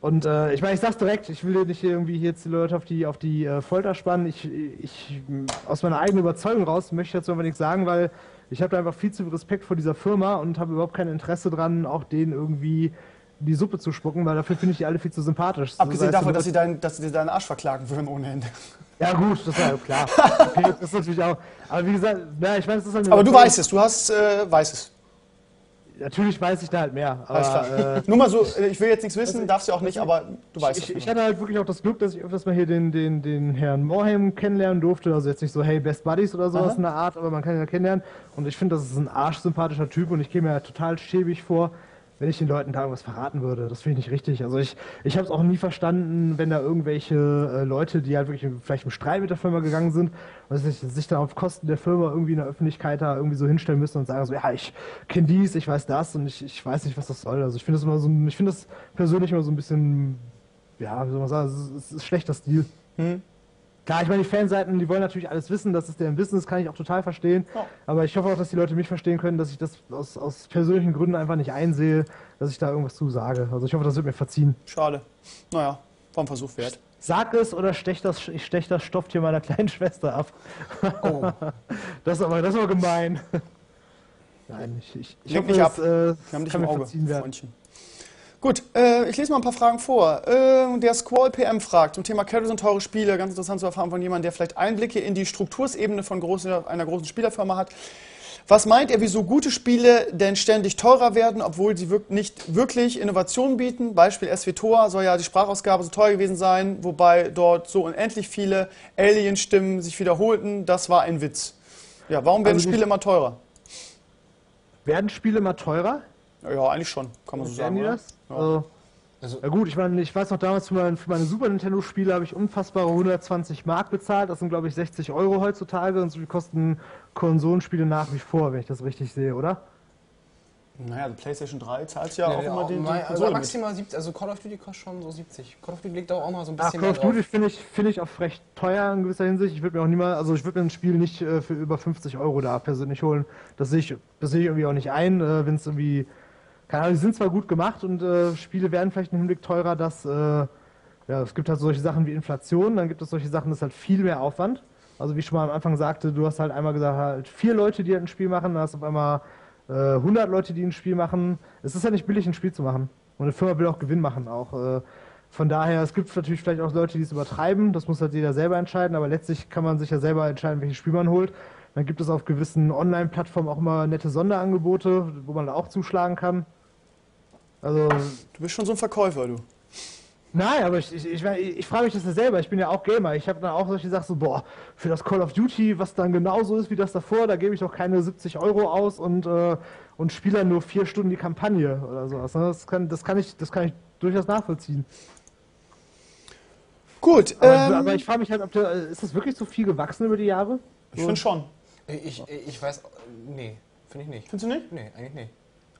Und äh, ich meine, ich sag's direkt, ich will nicht irgendwie jetzt die Leute auf die, auf die äh, Folter spannen. Ich, ich, aus meiner eigenen Überzeugung raus möchte ich dazu einfach nichts sagen, weil... Ich habe da einfach viel zu viel Respekt vor dieser Firma und habe überhaupt kein Interesse dran, auch denen irgendwie die Suppe zu spucken, weil dafür finde ich die alle viel zu sympathisch. Abgesehen davon, dass sie dein, dass sie deinen Arsch verklagen würden ohne Ende. Ja gut, das war ja klar. Okay, das ist natürlich auch. Aber wie gesagt, na, ich meine, das ist halt. Aber du weißt es, du hast äh, weißt es. Natürlich weiß ich da halt mehr. Aber, Alles klar. Äh, Nur mal so, ich will jetzt nichts wissen, also, darfst du auch nicht, aber du weißt es. Ich, ich hatte halt wirklich auch das Glück, dass ich öfters mal hier den, den, den Herrn Morheim kennenlernen durfte. Also jetzt nicht so, hey, Best Buddies oder sowas Aha. in der Art, aber man kann ihn ja kennenlernen. Und ich finde, das ist ein arschsympathischer Typ und ich käme mir halt total schäbig vor, wenn ich den Leuten da irgendwas verraten würde. Das finde ich nicht richtig. Also ich, ich habe es auch nie verstanden, wenn da irgendwelche äh, Leute, die halt wirklich vielleicht im Streit mit der Firma gegangen sind, und sich, sich dann auf Kosten der Firma irgendwie in der Öffentlichkeit da irgendwie so hinstellen müssen und sagen so, ja, ich kenne dies, ich weiß das und ich, ich weiß nicht, was das soll. Also ich finde das immer so, ich finde das persönlich immer so ein bisschen, ja, wie soll man sagen, es ist, ist schlechter Stil. Hm. Klar, ich meine, die Fanseiten, die wollen natürlich alles wissen, das ist deren Wissen, das kann ich auch total verstehen. Ja. Aber ich hoffe auch, dass die Leute mich verstehen können, dass ich das aus, aus persönlichen Gründen einfach nicht einsehe, dass ich da irgendwas zu sage. Also ich hoffe, das wird mir verziehen. Schade. Naja, war ein Versuch wert. Sag es oder stech das, ich stech das Stofftier meiner kleinen Schwester ab. Oh. Das ist aber, das ist aber gemein. Nein, ich, ich, ich hoffe, mich ab. Das, äh, wir haben dich im Auge, Freundchen. Gut, äh, ich lese mal ein paar Fragen vor. Äh, der Squall P M fragt zum Thema Carries und teure Spiele. Ganz interessant zu erfahren von jemandem, der vielleicht Einblicke in die Struktursebene von große, einer großen Spielerfirma hat. Was meint er, wieso gute Spiele denn ständig teurer werden, obwohl sie wirk nicht wirklich Innovationen bieten? Beispiel S W T O A soll ja die Sprachausgabe so teuer gewesen sein, wobei dort so unendlich viele Alien-Stimmen sich wiederholten. Das war ein Witz. Ja, warum werden also Spiele immer teurer? Werden Spiele immer teurer? Ja, eigentlich schon, kann man so sagen. Oder? Das? Ja. Also, also, ja gut, ich meine, ich weiß noch damals, für meine, für meine Super Nintendo-Spiele habe ich unfassbare hundertzwanzig Mark bezahlt. Das sind, glaube ich, sechzig Euro heutzutage. Und so viel kosten Konsolenspiele nach wie vor, wenn ich das richtig sehe, oder? Naja, also PlayStation drei zahlt ja, ja auch ja, immer den, den also maximal siebzig, also Call of Duty kostet schon so siebzig. Call of Duty legt auch, auch mal so ein bisschen mehr drauf. Call of Duty finde ich, find ich auch recht teuer in gewisser Hinsicht. Ich würde mir auch niemals, also ich würde mir ein Spiel nicht äh, für über fünfzig Euro da persönlich holen. Das sehe ich, das sehe ich irgendwie auch nicht ein, äh, wenn es irgendwie... Keine Ahnung, die sind zwar gut gemacht und äh, Spiele werden vielleicht im Hinblick teurer, dass... Äh, ja, es gibt halt solche Sachen wie Inflation, dann gibt es solche Sachen, das ist halt viel mehr Aufwand. Also wie ich schon mal am Anfang sagte, du hast halt einmal gesagt, halt vier Leute, die halt ein Spiel machen, dann hast du auf einmal... hundert Leute, die ein Spiel machen. Es ist ja nicht billig, ein Spiel zu machen. Und eine Firma will auch Gewinn machen. Auch. Von daher, es gibt natürlich vielleicht auch Leute, die es übertreiben. Das muss halt jeder selber entscheiden. Aber letztlich kann man sich ja selber entscheiden, welches Spiel man holt. Dann gibt es auf gewissen Online-Plattformen auch immer nette Sonderangebote, wo man da auch zuschlagen kann. Also du bist schon so ein Verkäufer, du. Nein, aber ich, ich, ich, ich frage mich das ja selber. Ich bin ja auch Gamer. Ich habe dann auch solche Sachen so, boah, für das Call of Duty, was dann genauso ist wie das davor, da gebe ich doch keine siebzig Euro aus und, äh, und spiele dann nur vier Stunden die Kampagne oder sowas. Das kann, das kann, ich, das kann ich durchaus nachvollziehen. Gut. Aber, ähm, aber ich frage mich halt, ob der, ist das wirklich so viel gewachsen über die Jahre? Ich finde schon. Ich, ich weiß, nee, finde ich nicht. Findest du nicht? Nee, eigentlich nicht.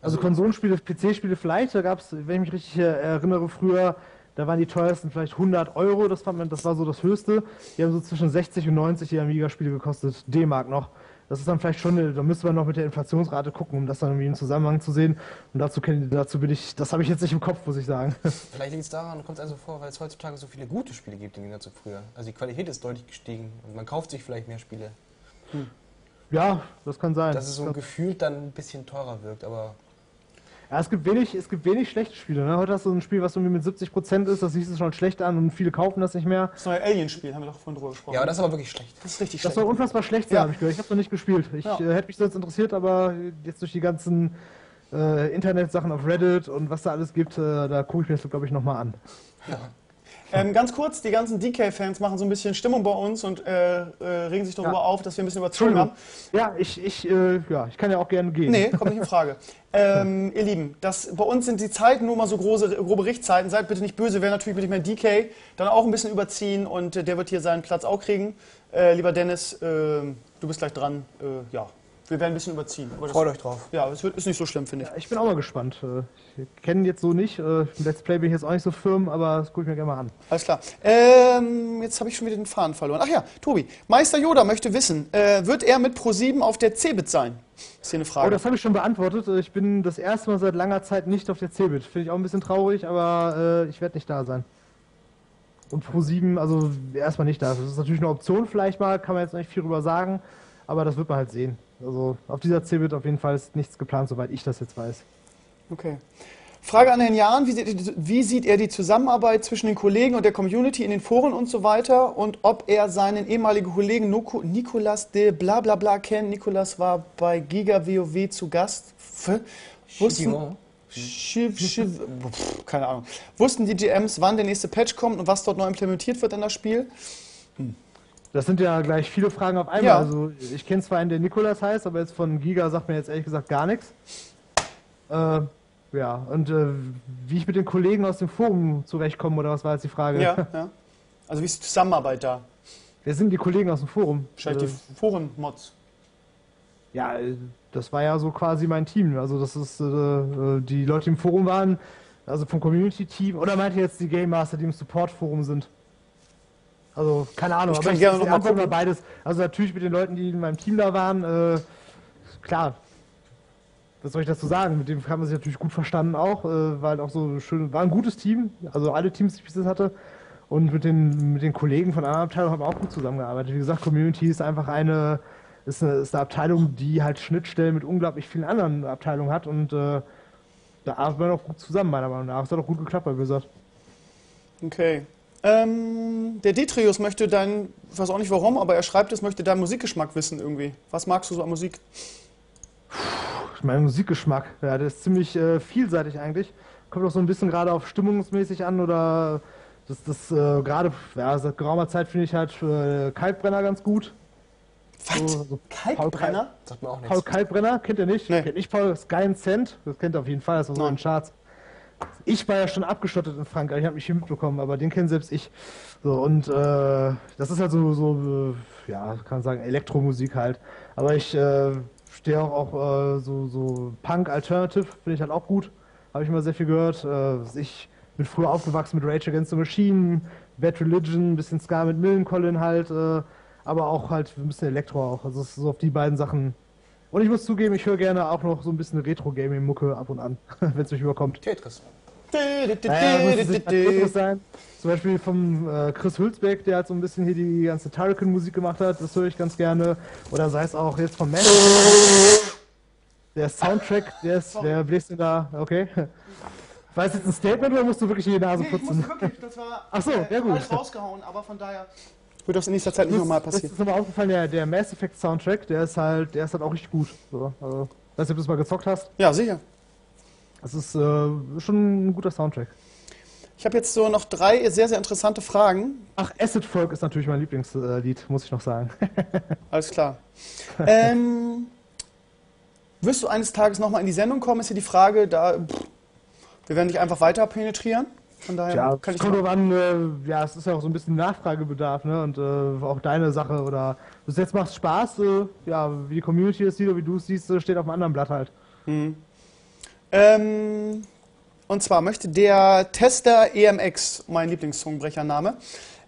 Also, also Konsolenspiele, P C-Spiele vielleicht, da gab es, wenn ich mich richtig erinnere, früher... Da waren die teuersten vielleicht hundert Euro, das, fand man, das war so das Höchste. Die haben so zwischen sechzig und neunzig die Amiga-Spiele gekostet, D-Mark noch. Das ist dann vielleicht schon, da müsste man noch mit der Inflationsrate gucken, um das dann irgendwie im Zusammenhang zu sehen. Und dazu, dazu bin ich, das habe ich jetzt nicht im Kopf, muss ich sagen. Vielleicht liegt es daran, kommt es also vor, weil es heutzutage so viele gute Spiele gibt, im Gegensatz zu früher. Also die Qualität ist deutlich gestiegen und man kauft sich vielleicht mehr Spiele. Hm. Ja, das kann sein. Dass es so gefühlt dann ein bisschen teurer wirkt, aber... Ja, es gibt wenig, es gibt wenig schlechte Spiele. Ne? Heute hast du so ein Spiel, was irgendwie mit siebzig Prozent ist, das siehst du schon schlecht an und viele kaufen das nicht mehr. Das neue Alien-Spiel, haben wir doch vorhin drüber gesprochen. Ja, aber das ist aber wirklich schlecht. Das ist richtig schlecht. Das soll unfassbar schlecht sein, ja. Habe ich gehört. Ich habe es noch nicht gespielt. Ich ja. äh, hätte mich sonst interessiert, aber jetzt durch die ganzen äh, Internet-Sachen auf Reddit und was da alles gibt, äh, da gucke ich mir das, glaube ich, nochmal an. Ja. Ähm, ganz kurz, die ganzen D K-Fans machen so ein bisschen Stimmung bei uns und äh, äh, regen sich darüber ja. auf, dass wir ein bisschen überzogen haben. Ja, ich, ich, äh, ja, ich kann ja auch gerne gehen. Nee, kommt nicht in Frage. ähm, ihr Lieben, das, bei uns sind die Zeiten nur mal so große, grobe Richtzeiten. Seid bitte nicht böse, wir werden natürlich mit dem D K dann auch ein bisschen überziehen und äh, der wird hier seinen Platz auch kriegen. Äh, lieber Dennis, äh, du bist gleich dran. Äh, ja, wir werden ein bisschen überziehen. Freut euch drauf. Ja, es ist nicht so schlimm, finde ich. Ja, ich bin auch mal gespannt. Ich kenne ihn jetzt so nicht. Im Let's Play bin ich jetzt auch nicht so firm, aber das gucke ich mir gerne mal an. Alles klar. Ähm, jetzt habe ich schon wieder den Faden verloren. Ach ja, Tobi. Meister Yoda möchte wissen, äh, wird er mit ProSieben auf der Cebit sein? Ist hier eine Frage. Oh, das habe ich schon beantwortet. Ich bin das erste Mal seit langer Zeit nicht auf der Cebit. Finde ich auch ein bisschen traurig, aber äh, ich werde nicht da sein. Und ProSieben, also erstmal nicht da. Das ist natürlich eine Option vielleicht mal, kann man jetzt nicht viel drüber sagen, aber das wird man halt sehen. Also auf dieser Cebit auf jeden Fall ist nichts geplant, soweit ich das jetzt weiß. Okay. Frage an Herrn Jahn, wie sieht, wie sieht er die Zusammenarbeit zwischen den Kollegen und der Community in den Foren und so weiter und ob er seinen ehemaligen Kollegen Noko, Nicolas de Blablabla kennt? Nicolas war bei Giga WoW zu Gast. Wussten, Schiff, Schiff, pf, keine Ahnung. Wussten die G Ms, wann der nächste Patch kommt und was dort neu implementiert wird in das Spiel? Hm. Das sind ja gleich viele Fragen auf einmal. Ja. Also ich kenne zwar einen, der Nikolas heißt, aber jetzt von Giga sagt mir jetzt ehrlich gesagt gar nichts. Äh, ja, und äh, wie ich mit den Kollegen aus dem Forum zurechtkomme, oder was war jetzt die Frage? Ja, ja. Also wie ist die Zusammenarbeit da? Wer sind die Kollegen aus dem Forum? Wahrscheinlich also, die Foren-Mods. Ja, das war ja so quasi mein Team. Also das ist, äh, die Leute, die im Forum waren, also vom Community-Team, oder meint ihr jetzt die Game Master, die im Support-Forum sind? Also, keine Ahnung, ich aber kann ich gerne noch mal über beides. Also, natürlich mit den Leuten, die in meinem Team da waren, äh, klar. Was soll ich dazu sagen? Mit dem haben wir sich natürlich gut verstanden auch, äh, weil auch so schön, war ein gutes Team, also alle Teams, die ich bis jetzt hatte. Und mit den, mit den Kollegen von anderen Abteilungen haben wir auch gut zusammengearbeitet. Wie gesagt, Community ist einfach eine, ist eine, ist eine Abteilung, die halt Schnittstellen mit unglaublich vielen anderen Abteilungen hat und äh, da arbeiten wir noch gut zusammen, meiner Meinung nach. Es hat auch gut geklappt, wie gesagt. Okay. Ähm, der Detrius möchte dein, ich weiß auch nicht warum, aber er schreibt es, möchte deinen Musikgeschmack wissen irgendwie. Was magst du so an Musik? Mein Musikgeschmack, ja, der ist ziemlich äh, vielseitig eigentlich. Kommt auch so ein bisschen gerade auf stimmungsmäßig an oder das, das äh, gerade, ja, seit geraumer Zeit finde ich halt äh, Kaltbrenner ganz gut. Was? So, so Kaltbrenner? Sagt mir auch nichts. Paul Kaltbrenner, kennt ihr nicht? Nee. Kennt nicht Paul Sky and Cent? Das kennt ihr auf jeden Fall, das war so in den Charts. Ich war ja schon abgeschottet in Frankreich, ich habe mich hier mitbekommen, aber den kennt selbst ich. So, und äh, das ist halt so, so ja, kann man sagen, Elektromusik halt. Aber ich äh, stehe auch, auch äh, so, so Punk Alternative, finde ich halt auch gut. Habe ich immer sehr viel gehört. Äh, ich bin früher aufgewachsen mit Rage Against the Machine, Bad Religion, ein bisschen Ska mit Millencolin halt. Äh, aber auch halt ein bisschen Elektro auch, also so auf die beiden Sachen. Und ich muss zugeben, ich höre gerne auch noch so ein bisschen Retro-Gaming-Mucke ab und an, wenn es mich überkommt. Tetris. Naja, muss nicht Tetris sein. Zum Beispiel vom äh, Chris Hülsbeck, der halt so ein bisschen hier die ganze Turrican-Musik gemacht hat, das höre ich ganz gerne. Oder sei es auch jetzt von Mass Effect. Der Soundtrack, der ist, der bläst denn da, okay. War das jetzt ein Statement oder musst du wirklich die Nase putzen? Nee, ich muss wirklich, das war Ach so, äh, ja, gut. alles rausgehauen, aber von daher... Wird das in nächster Zeit nicht nochmal passieren. Das ist aber aufgefallen, der, der Mass Effect Soundtrack, der ist halt, der ist halt auch richtig gut. So, also, weißt du, ob du es mal gezockt hast? Ja, sicher. Das ist äh, schon ein guter Soundtrack. Ich habe jetzt so noch drei sehr, sehr interessante Fragen. Ach, Acid Folk ist natürlich mein Lieblingslied, muss ich noch sagen. Alles klar. ähm, wirst du eines Tages nochmal in die Sendung kommen, ist hier die Frage, da pff, wir werden dich einfach weiter penetrieren. Von daher ja, kann ich kommt drauf an, äh, ja, es ist ja auch so ein bisschen Nachfragebedarf, ne? Und äh, auch deine Sache oder bis jetzt macht es Spaß, äh, ja, wie die Community es sieht oder wie du es siehst, steht auf einem anderen Blatt halt. Hm. Ähm, und zwar möchte der Tester E M X, mein Lieblingssongbrecher-Name,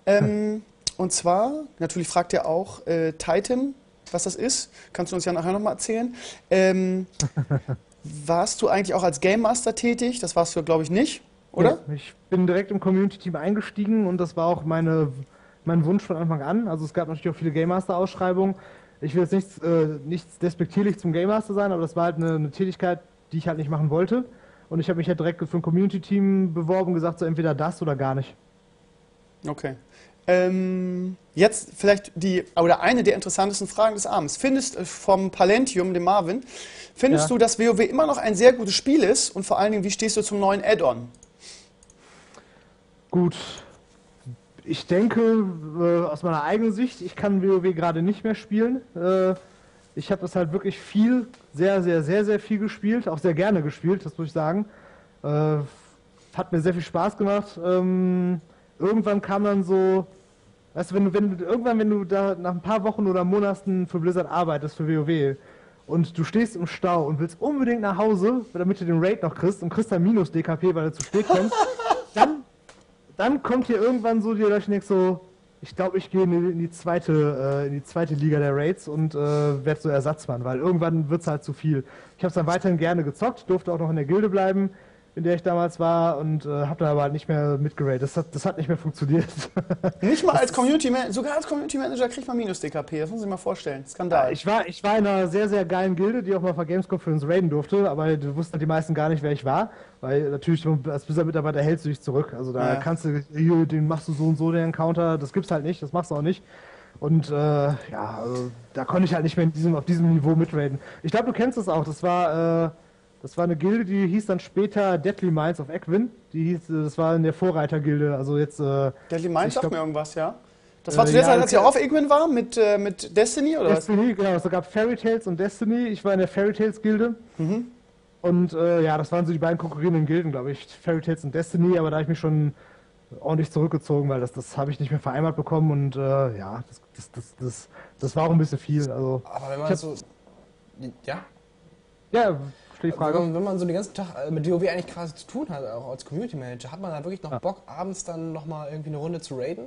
ähm, hm. und zwar, natürlich fragt er auch äh, Titan, was das ist, kannst du uns ja nachher nochmal erzählen. Ähm, warst du eigentlich auch als Game Master tätig? Das warst du, glaube ich, nicht. Oder? Ich bin direkt im Community-Team eingestiegen und das war auch meine, mein Wunsch von Anfang an. Also es gab natürlich auch viele Game Master-Ausschreibungen. Ich will jetzt nichts, äh, nichts despektierlich zum Game Master sein, aber das war halt eine, eine Tätigkeit, die ich halt nicht machen wollte. Und ich habe mich halt direkt für ein Community-Team beworben und gesagt, so entweder das oder gar nicht. Okay. Ähm, jetzt vielleicht die, oder eine der interessantesten Fragen des Abends. Findest vom Palentium, dem Marvin, findest ja. du, dass WoW immer noch ein sehr gutes Spiel ist? Und vor allen Dingen, wie stehst du zum neuen Add-on? Gut, ich denke, äh, aus meiner eigenen Sicht, ich kann WoW gerade nicht mehr spielen. Äh, ich habe das halt wirklich viel, sehr, sehr, sehr, sehr viel gespielt, auch sehr gerne gespielt, das muss ich sagen. Äh, hat mir sehr viel Spaß gemacht. Ähm, irgendwann kam dann so, weißt du, wenn du, wenn du, irgendwann, wenn du da nach ein paar Wochen oder Monaten für Blizzard arbeitest, für WoW, und du stehst im Stau und willst unbedingt nach Hause, damit du den Raid noch kriegst, und kriegst dann minus D K P, weil du zu spät kommst, dann... Dann kommt hier irgendwann so, dir ich denkst so, ich glaube, ich gehe in die zweite, äh, in die zweite Liga der Raids und äh, werde so Ersatzmann, weil irgendwann wird's halt zu viel. Ich habe es dann weiterhin gerne gezockt, durfte auch noch in der Gilde bleiben, in der ich damals war und äh, habe dann aber halt nicht mehr mitgeradet. Das hat, das hat nicht mehr funktioniert. Nicht mal als Community Manager, sogar als Community Manager kriegt man minus D K P, das muss ich mal vorstellen. Skandal. Ja, ich war, ich war in einer sehr, sehr geilen Gilde, die auch mal für Gamescom für uns raiden durfte, aber du wussten die meisten gar nicht, wer ich war. Weil natürlich als Blizzard-Mitarbeiter hältst du dich zurück. Also da ja. kannst du, den machst du so und so, den Encounter, das gibt's halt nicht, das machst du auch nicht. Und äh, ja, also, da konnte ich halt nicht mehr in diesem, auf diesem Niveau mitraiden. Ich glaube, du kennst es auch, das war, äh, das war eine Gilde, die hieß dann später Deadly Minds auf Egwynn. Die hieß, das war in der Vorreitergilde, also jetzt... Äh, Deadly Minds sagt mir irgendwas, ja? Das war zu der Zeit, als ich auch auf Egwynn war, mit, äh, mit Destiny, oder was? Destiny, genau, es gab Fairy Tales und Destiny, ich war in der Fairy Tales-Gilde. Mhm. Und äh, ja, das waren so die beiden konkurrierenden Gilden, glaube ich, Fairy Tales und Destiny, aber da habe ich mich schon ordentlich zurückgezogen, weil das, das habe ich nicht mehr vereinbart bekommen und äh, ja, das, das, das, das, das war auch ein bisschen viel. Also, aber wenn man so... Ja? Ja, stell die Frage. Wenn, wenn man so den ganzen Tag mit WoW eigentlich quasi zu tun hat, auch als Community Manager, hat man da wirklich noch ja. Bock, abends dann nochmal irgendwie eine Runde zu raiden?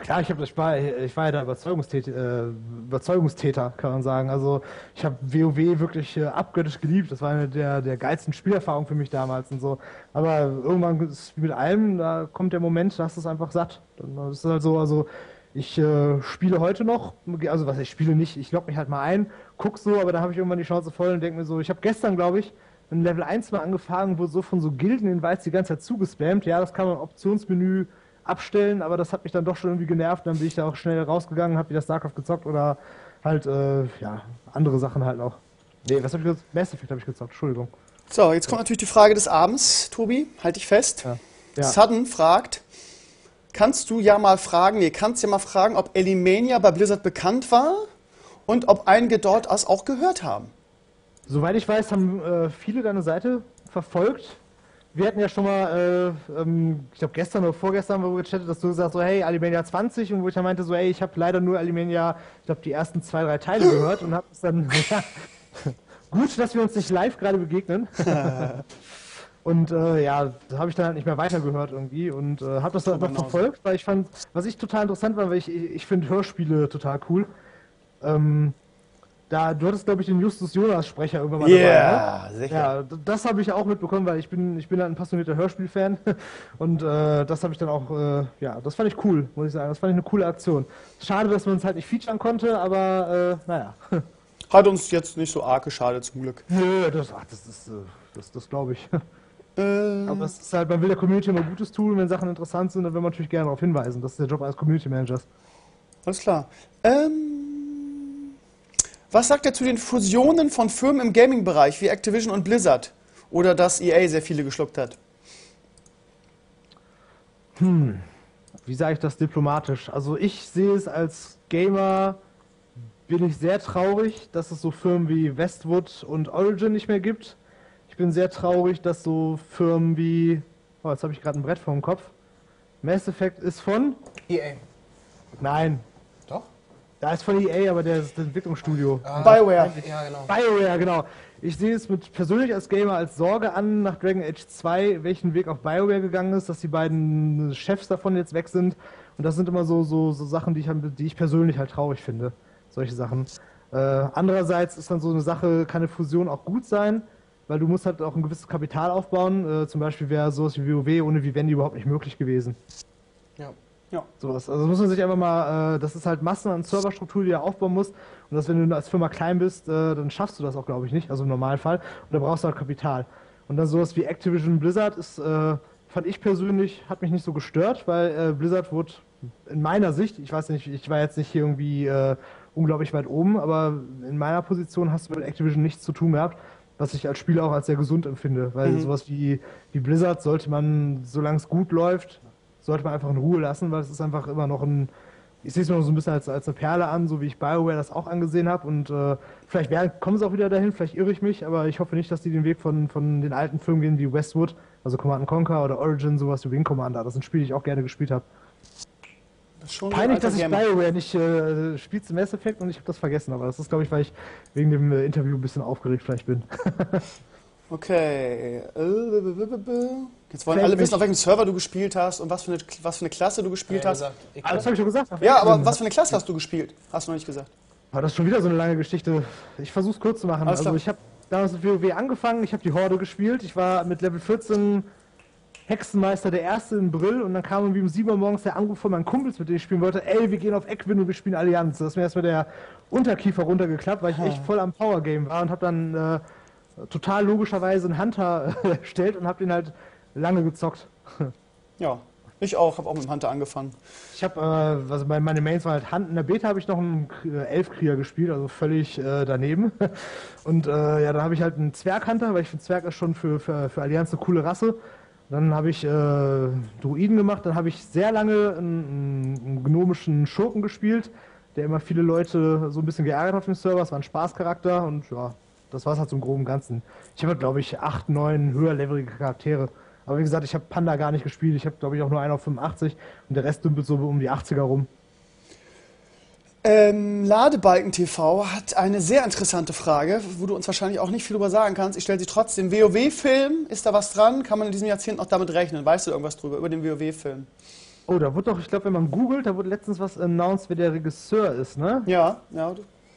Klar, ich, hab, ich, war, ich war ja der Überzeugungstäter, äh, Überzeugungstäter, kann man sagen. Also ich habe WoW wirklich äh, abgöttisch geliebt. Das war eine der, der geilsten Spielerfahrungen für mich damals und so. Aber irgendwann ist mit allem, da kommt der Moment, da hast du es einfach satt. Dann ist es halt so, also Ich äh, spiele heute noch, also was ich spiele nicht, ich logge mich halt mal ein, guck so, aber da habe ich irgendwann die Schnauze voll und denke mir so, ich habe gestern, glaube ich, in Level eins mal angefangen, wurde so von so Gilden in Weiß die ganze Zeit zugespammt. Ja, das kann man im Optionsmenü abstellen, aber das hat mich dann doch schon irgendwie genervt. Dann bin ich da auch schnell rausgegangen, habe wieder StarCraft gezockt oder halt, äh, ja, andere Sachen halt noch. Nee, was habe ich gezockt? Mass Effect habe ich gezockt, Entschuldigung. So, jetzt kommt natürlich die Frage des Abends, Tobi, halt dich fest. Ja. Ja. Sudden fragt, kannst du ja mal fragen, nee, kannst ja mal fragen, ob Allimania bei Blizzard bekannt war und ob einige dort das auch gehört haben. Soweit ich weiß, haben äh, viele deine Seite verfolgt. Wir hatten ja schon mal, äh, ähm, ich glaube gestern oder vorgestern, wo wir gechattet, dass du gesagt hast, so, hey, Allimania zwanzig, und wo ich dann meinte, so, hey, ich habe leider nur Allimania, ich glaube, die ersten zwei, drei Teile gehört und habe es dann, ja, gut, dass wir uns nicht live gerade begegnen. Und äh, ja, da habe ich dann halt nicht mehr weitergehört irgendwie und äh, habe das dann einfach verfolgt, weil ich fand, was ich total interessant war, weil ich, ich finde Hörspiele total cool. Ähm, Da, du hattest, glaube ich, den Justus Jonas-Sprecher irgendwann mal yeah, dabei, ne? Sicher. Ja, das habe ich auch mitbekommen, weil ich bin, ich bin halt ein passionierter Hörspiel-Fan und äh, das habe ich dann auch, äh, ja, das fand ich cool, muss ich sagen. Das fand ich eine coole Aktion. Schade, dass man es halt nicht featuren konnte, aber äh, naja. Hat uns jetzt nicht so arg geschadet, zum Glück. Nö, das, ach, das ist, äh, das, das glaube ich. Ähm. Aber es ist halt, man will der Community immer Gutes tun, wenn Sachen interessant sind, dann will man natürlich gerne darauf hinweisen. Das ist der Job eines Community-Managers. Alles klar. Ähm. Was sagt er zu den Fusionen von Firmen im Gaming-Bereich wie Activision und Blizzard? Oder dass E A sehr viele geschluckt hat? Hm, wie sage ich das diplomatisch? Also ich sehe es als Gamer, bin ich sehr traurig, dass es so Firmen wie Westwood und Origin nicht mehr gibt. Ich bin sehr traurig, dass so Firmen wie, oh, jetzt habe ich gerade ein Brett vor dem Kopf. Mass Effect ist von E A. Nein. Da ist von E A, aber der ist das Entwicklungsstudio. Ah, BioWare. Ja, genau. BioWare, genau. Ich sehe es mit persönlich als Gamer als Sorge an, nach Dragon Age zwei, welchen Weg auch BioWare gegangen ist, dass die beiden Chefs davon jetzt weg sind. Und das sind immer so, so, so Sachen, die ich, die ich persönlich halt traurig finde. Solche Sachen. Äh, andererseits ist dann so eine Sache, kann eine Fusion auch gut sein, weil du musst halt auch ein gewisses Kapital aufbauen. Äh, zum Beispiel wäre sowas wie WoW ohne Vivendi überhaupt nicht möglich gewesen. Ja. Ja. Sowas. Also muss man sich einfach mal, äh, das ist halt Massen an Serverstruktur, die du aufbauen musst. Und dass, wenn du als Firma klein bist, äh, dann schaffst du das auch, glaube ich, nicht. Also im Normalfall. Und da brauchst du halt Kapital. Und dann sowas wie Activision Blizzard ist, äh, fand ich persönlich, hat mich nicht so gestört, weil äh, Blizzard wurde in meiner Sicht, ich weiß nicht, ich war jetzt nicht hier irgendwie äh, unglaublich weit oben, aber in meiner Position hast du mit Activision nichts zu tun gehabt, was ich als Spieler auch als sehr gesund empfinde. Weil mhm. sowas wie, wie Blizzard sollte man, solange es gut läuft, sollte man einfach in Ruhe lassen, weil es ist einfach immer noch ein, ich sehe es mir noch so ein bisschen als, als eine Perle an, so wie ich BioWare das auch angesehen habe, und äh, vielleicht werden, kommen sie auch wieder dahin, vielleicht irre ich mich, aber ich hoffe nicht, dass die den Weg von, von den alten Filmen gehen wie Westwood, also Command and Conquer oder Origin, sowas wie Wing Commander, das sind Spiele, die ich auch gerne gespielt habe. Peinlich, dass ich BioWare nicht äh, spiele zum Mass Effect und ich habe das vergessen, aber das ist, glaube ich, weil ich wegen dem äh, Interview ein bisschen aufgeregt vielleicht bin. Okay, jetzt wollen alle wissen, auf welchem Server du gespielt hast und was für eine, was für eine Klasse du gespielt ja, hast. Gesagt, ah, das habe ich schon gesagt. Ja, aber was für eine Klasse hast du gespielt? Hast du noch nicht gesagt. Aber das ist schon wieder so eine lange Geschichte. Ich versuche es kurz zu machen. Alles also klar. Ich habe damals mit WoW angefangen, ich habe die Horde gespielt. Ich war mit Level vierzehn Hexenmeister der Erste in Brill, und dann kam irgendwie um sieben Uhr morgens der Anruf von meinen Kumpels, mit denen ich spielen wollte. Ey, wir gehen auf Egwynn und wir spielen Allianz. Das ist mir erstmal der Unterkiefer runtergeklappt, weil ich echt voll am Power-Game war und habe dann... Äh, total logischerweise einen Hunter erstellt und hab den halt lange gezockt. Ja, ich auch, habe auch mit dem Hunter angefangen. Ich habe, äh, also meine Mains waren halt Hunter. In der Beta habe ich noch einen Elfkrieger gespielt, also völlig äh, daneben. Und äh, ja, dann habe ich halt einen Zwerghunter, weil ich finde, Zwerg ist schon für, für, für Allianz eine coole Rasse. Dann habe ich äh, Druiden gemacht, dann habe ich sehr lange einen, einen gnomischen Schurken gespielt, der immer viele Leute so ein bisschen geärgert hat auf dem Server. Es war ein Spaßcharakter und ja. Das war es halt so im groben Ganzen. Ich habe, halt, glaube ich, acht, neun höherlevelige Charaktere. Aber wie gesagt, ich habe Panda gar nicht gespielt. Ich habe, glaube ich, auch nur einen auf fünfundachtzig. Und der Rest dümpelt so um die achtziger rum. Ähm, Ladebalken T V hat eine sehr interessante Frage, wo du uns wahrscheinlich auch nicht viel drüber sagen kannst. Ich stelle sie trotzdem. WoW-Film, ist da was dran? Kann man in diesem Jahrzehnt noch damit rechnen? Weißt du irgendwas drüber, über den WoW-Film? Oh, da wurde doch, ich glaube, wenn man googelt, da wurde letztens was announced, wer der Regisseur ist, ne? Ja, ja.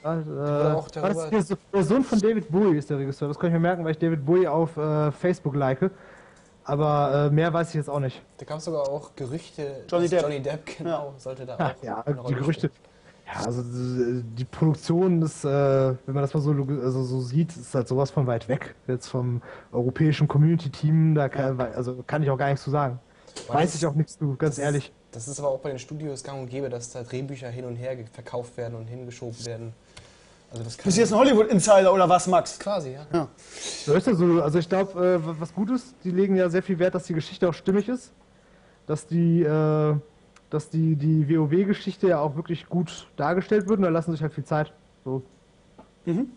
Also, äh, war das der Sohn von David Bowie ist der Regisseur, das kann ich mir merken, weil ich David Bowie auf äh, Facebook like. Aber äh, mehr weiß ich jetzt auch nicht. Da gab es sogar auch Gerüchte. Johnny Depp. Johnny Depp, genau, ja. sollte da auch ja, eine Rolle die Gerüchte. Spielen. Ja, also die Produktion ist, äh, wenn man das mal so, also so sieht, ist halt sowas von weit weg. Jetzt vom europäischen Community-Team, da kann, also kann ich auch gar nichts zu sagen. Weiß, Weiß ich auch nichts zu, ganz das ehrlich. Ist, das ist aber auch bei den Studios gang und gäbe, dass da Drehbücher hin und her verkauft werden und hingeschoben werden. Also das kann Bist du jetzt ein Hollywood-Insider oder was, Max? Quasi, ja. ja. So ist das so. Also ich glaube, äh, was gut ist, die legen ja sehr viel Wert, dass die Geschichte auch stimmig ist. Dass die... Äh, dass die, die WoW-Geschichte ja auch wirklich gut dargestellt wird und da lassen sich halt viel Zeit. So. Mhm.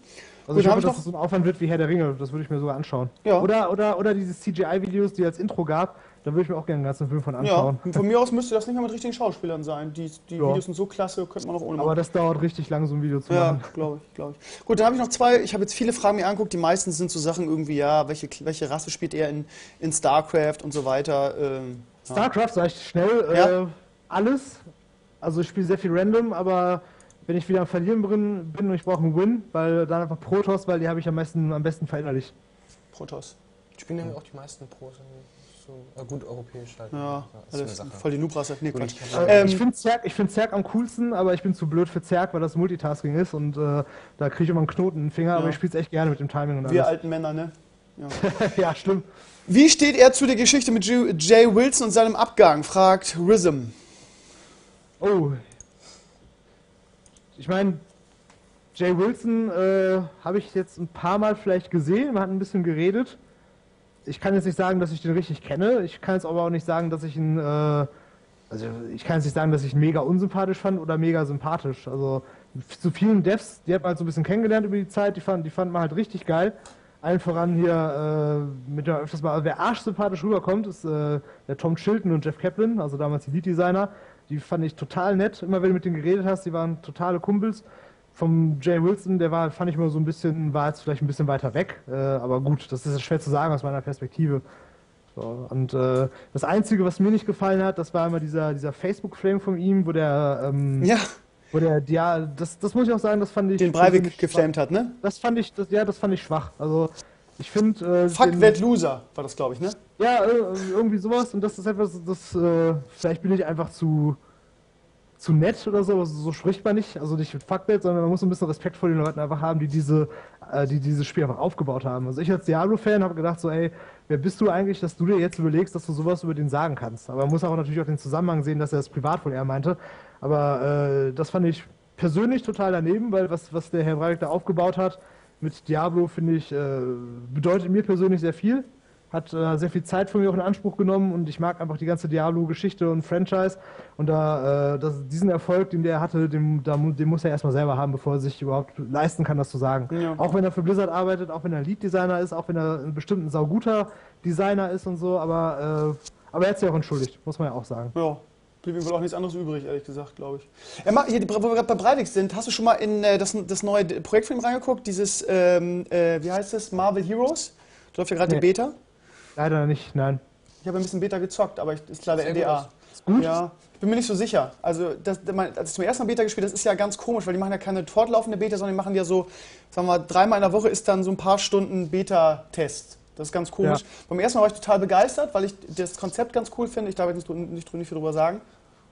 Also gut, ich hoffe, ich dass das so ein Aufwand wird wie Herr der Ringe, das würde ich mir sogar anschauen. Ja. Oder, oder, oder diese C G I-Videos, die als Intro gab, da würde ich mir auch gerne einen ganzen Film von anschauen. Ja, von mir aus müsste das nicht mehr mit richtigen Schauspielern sein. Die, die ja. Videos sind so klasse, könnte man auch ohne machen. Aber das dauert richtig lange, so ein Video zu ja, machen. Ja, glaube ich, glaube ich. Gut, dann habe ich noch zwei, ich habe jetzt viele Fragen mir angeguckt, die meisten sind so Sachen irgendwie, ja, welche, welche Rasse spielt er in, in StarCraft und so weiter. Ähm, StarCraft, ja. sag ich schnell, ja. äh, alles. Also ich spiele sehr viel random, aber wenn ich wieder am Verlieren bin, bin und ich brauche einen Win, weil dann einfach Protoss, weil die habe ich am meisten, am besten verinnerlicht. Protoss. Ich spiele nämlich auch die meisten Pros. So, äh, gut, europäisch halt. Ja, das ist eine Sache. Voll die Noob-Rasse. Nee, Quatsch. Ähm, ich finde Zerg, ich find Zerg am coolsten, aber ich bin zu blöd für Zerg, weil das Multitasking ist und äh, da kriege ich immer einen Knoten in den Finger, ja. aber ich spiele es echt gerne mit dem Timing und alles. Wir alten Männer, ne? Ja, ja schlimm. Wie steht er zu der Geschichte mit Jay Wilson und seinem Abgang, fragt Rizm. Oh, ich meine, Jay Wilson äh, habe ich jetzt ein paar Mal vielleicht gesehen, man hat ein bisschen geredet. Ich kann jetzt nicht sagen, dass ich den richtig kenne, ich kann jetzt aber auch nicht sagen, dass ich ihn, äh, also ich kann jetzt nicht sagen, dass ich ihn mega unsympathisch fand oder mega sympathisch. Also zu vielen Devs, die hat man halt so ein bisschen kennengelernt über die Zeit, die fand, die fand man halt richtig geil. Allen voran hier, äh, mit der öfters mal, wer arschsympathisch rüberkommt, ist äh, der Tom Chilton und Jeff Kaplan, also damals die Lead-Designer. Die fand ich total nett, immer wenn du mit denen geredet hast, die waren totale Kumpels. Vom Jay Wilson, der war, fand ich immer so ein bisschen, war jetzt vielleicht ein bisschen weiter weg, äh, aber gut, das ist schwer zu sagen aus meiner Perspektive. So, und äh, das Einzige, was mir nicht gefallen hat, das war immer dieser, dieser Facebook-Frame von ihm, wo der... Ähm, ja. Wo der, ja, das, das muss ich auch sagen, das fand ich... Den Breivik geflamed hat, ne? Das fand ich, das, ja, das fand ich schwach, also... Ich finde... Äh, Fuck that loser war das, glaube ich, ne? Ja, äh, irgendwie sowas. Und das ist etwas, das... Äh, vielleicht bin ich einfach zu... zu nett oder so. So spricht man nicht. Also nicht mit Fuck that, sondern man muss ein bisschen Respekt vor den Leuten einfach haben, die diese... Äh, die dieses Spiel einfach aufgebaut haben. Also ich als Diablo-Fan habe gedacht so, ey, wer bist du eigentlich, dass du dir jetzt überlegst, dass du sowas über den sagen kannst? Aber man muss auch natürlich auch den Zusammenhang sehen, dass er das privat wohl eher meinte. Aber äh, das fand ich persönlich total daneben, weil was, was der Herr Breivik da aufgebaut hat... Mit Diablo, finde ich, äh, bedeutet mir persönlich sehr viel. Hat äh, sehr viel Zeit von mir auch in Anspruch genommen und ich mag einfach die ganze Diablo-Geschichte und Franchise. Und da, äh, das, diesen Erfolg, den der hatte, den, den muss er erstmal selber haben, bevor er sich überhaupt leisten kann, das zu sagen. Ja. Auch wenn er für Blizzard arbeitet, auch wenn er Lead-Designer ist, auch wenn er ein bestimmter sauguter Designer ist und so. Aber, äh, aber er hat sich auch entschuldigt, muss man ja auch sagen. Ja. Blieb ihm wohl auch nichts anderes übrig, ehrlich gesagt, glaube ich. Er macht hier, wo wir gerade bei Breivik sind, hast du schon mal in äh, das, das neue Projekt von ihm reingeguckt? Dieses, ähm, äh, wie heißt es? Marvel Heroes? Da läuft ja gerade nee. die Beta. Leider nicht, nein. Ich habe ein bisschen Beta gezockt, aber ich, ist leider N D A. Ist gut? Ja, ich bin mir nicht so sicher. Also, das, mein, als ich zum ersten Mal Beta gespielt habe, das ist ja ganz komisch, weil die machen ja keine fortlaufende Beta, sondern die machen ja so, sagen wir mal, dreimal in der Woche ist dann so ein paar Stunden Beta-Test. Das ist ganz komisch. Ja. Beim ersten Mal war ich total begeistert, weil ich das Konzept ganz cool finde. Ich darf jetzt nicht, nicht, nicht viel drüber sagen.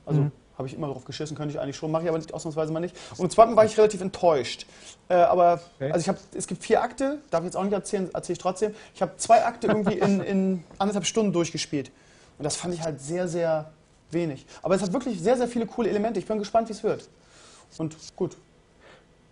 Also mhm. habe ich immer drauf geschissen, könnte ich eigentlich schon, mache ich aber nicht, ausnahmsweise mal nicht. Und im zweiten war ich relativ enttäuscht. Äh, aber okay. also ich hab, es gibt vier Akte, darf ich jetzt auch nicht erzählen, erzähle ich trotzdem. Ich habe zwei Akte irgendwie in, in anderthalb Stunden durchgespielt. Und das fand ich halt sehr, sehr wenig. Aber es hat wirklich sehr, sehr viele coole Elemente. Ich bin gespannt, wie es wird. Und gut.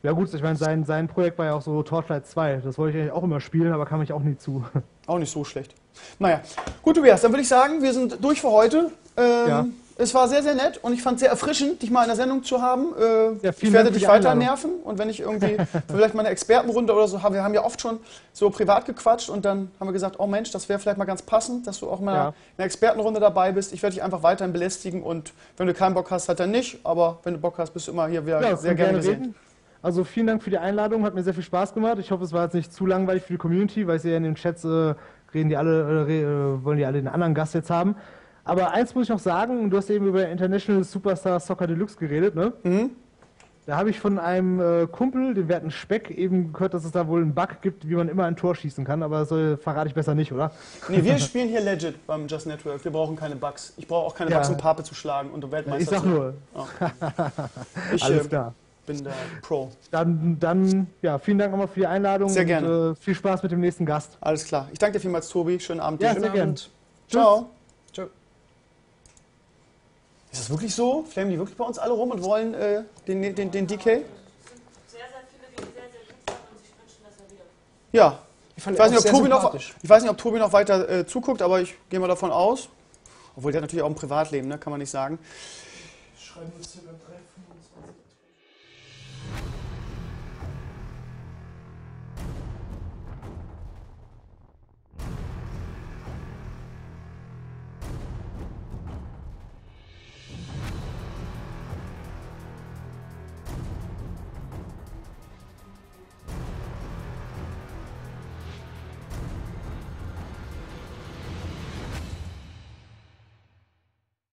Ja gut, ich meine, sein, sein Projekt war ja auch so Torchlight zwei. Das wollte ich eigentlich auch immer spielen, aber kam ich auch nie zu. Auch nicht so schlecht. Naja, gut, Tobias, dann würde ich sagen, wir sind durch für heute. Ähm, ja. Es war sehr, sehr nett und ich fand es sehr erfrischend, dich mal in der Sendung zu haben. Äh, ja, ich werde dich weiter Einladung. nerven und wenn ich irgendwie vielleicht mal eine Expertenrunde oder so habe, wir haben ja oft schon so privat gequatscht und dann haben wir gesagt, oh Mensch, das wäre vielleicht mal ganz passend, dass du auch mal in ja. einer Expertenrunde dabei bist. Ich werde dich einfach weiterhin belästigen und wenn du keinen Bock hast, halt dann nicht. Aber wenn du Bock hast, bist du immer hier wieder ja, sehr gerne gesehen. Reden. Also vielen Dank für die Einladung, hat mir sehr viel Spaß gemacht. Ich hoffe, es war jetzt nicht zu langweilig für die Community, weil ich sehe in den Chats, äh, reden die alle, äh, wollen die alle den anderen Gast jetzt haben. Aber eins muss ich noch sagen, du hast eben über International Superstar Soccer Deluxe geredet, ne? Mhm. Da habe ich von einem äh, Kumpel, den werten Speck, eben gehört, dass es da wohl einen Bug gibt, wie man immer ein Tor schießen kann, aber das soll, verrate ich besser nicht, oder? Nee, wir spielen hier legit beim Just Network, wir brauchen keine Bugs. Ich brauche auch keine ja. Bugs, um Pape zu schlagen und um Weltmeister ich sag zu nur. Oh. Ich Alles äh, klar. bin der Pro. Dann, dann, ja, vielen Dank nochmal für die Einladung. Sehr gerne. Und, äh, viel Spaß mit dem nächsten Gast. Alles klar. Ich danke dir vielmals, Tobi. Schönen Abend. Ja, sehr gerne. Ciao. Ciao. Ist das wirklich so? Flamen die wirklich bei uns alle rum und wollen äh, den, den, den, den D K? Es sind sehr, sehr viele, die sehr, sehr lieb sind und sich wünschen, dass er wieder. Ja, ich, ich, weiß nicht, ob Tobi noch, ich weiß nicht, ob Tobi noch weiter äh, zuguckt, aber ich gehe mal davon aus. Obwohl, der hat natürlich auch ein Privatleben, ne? Kann man nicht sagen. Schreiben wir uns hier beim Treffen.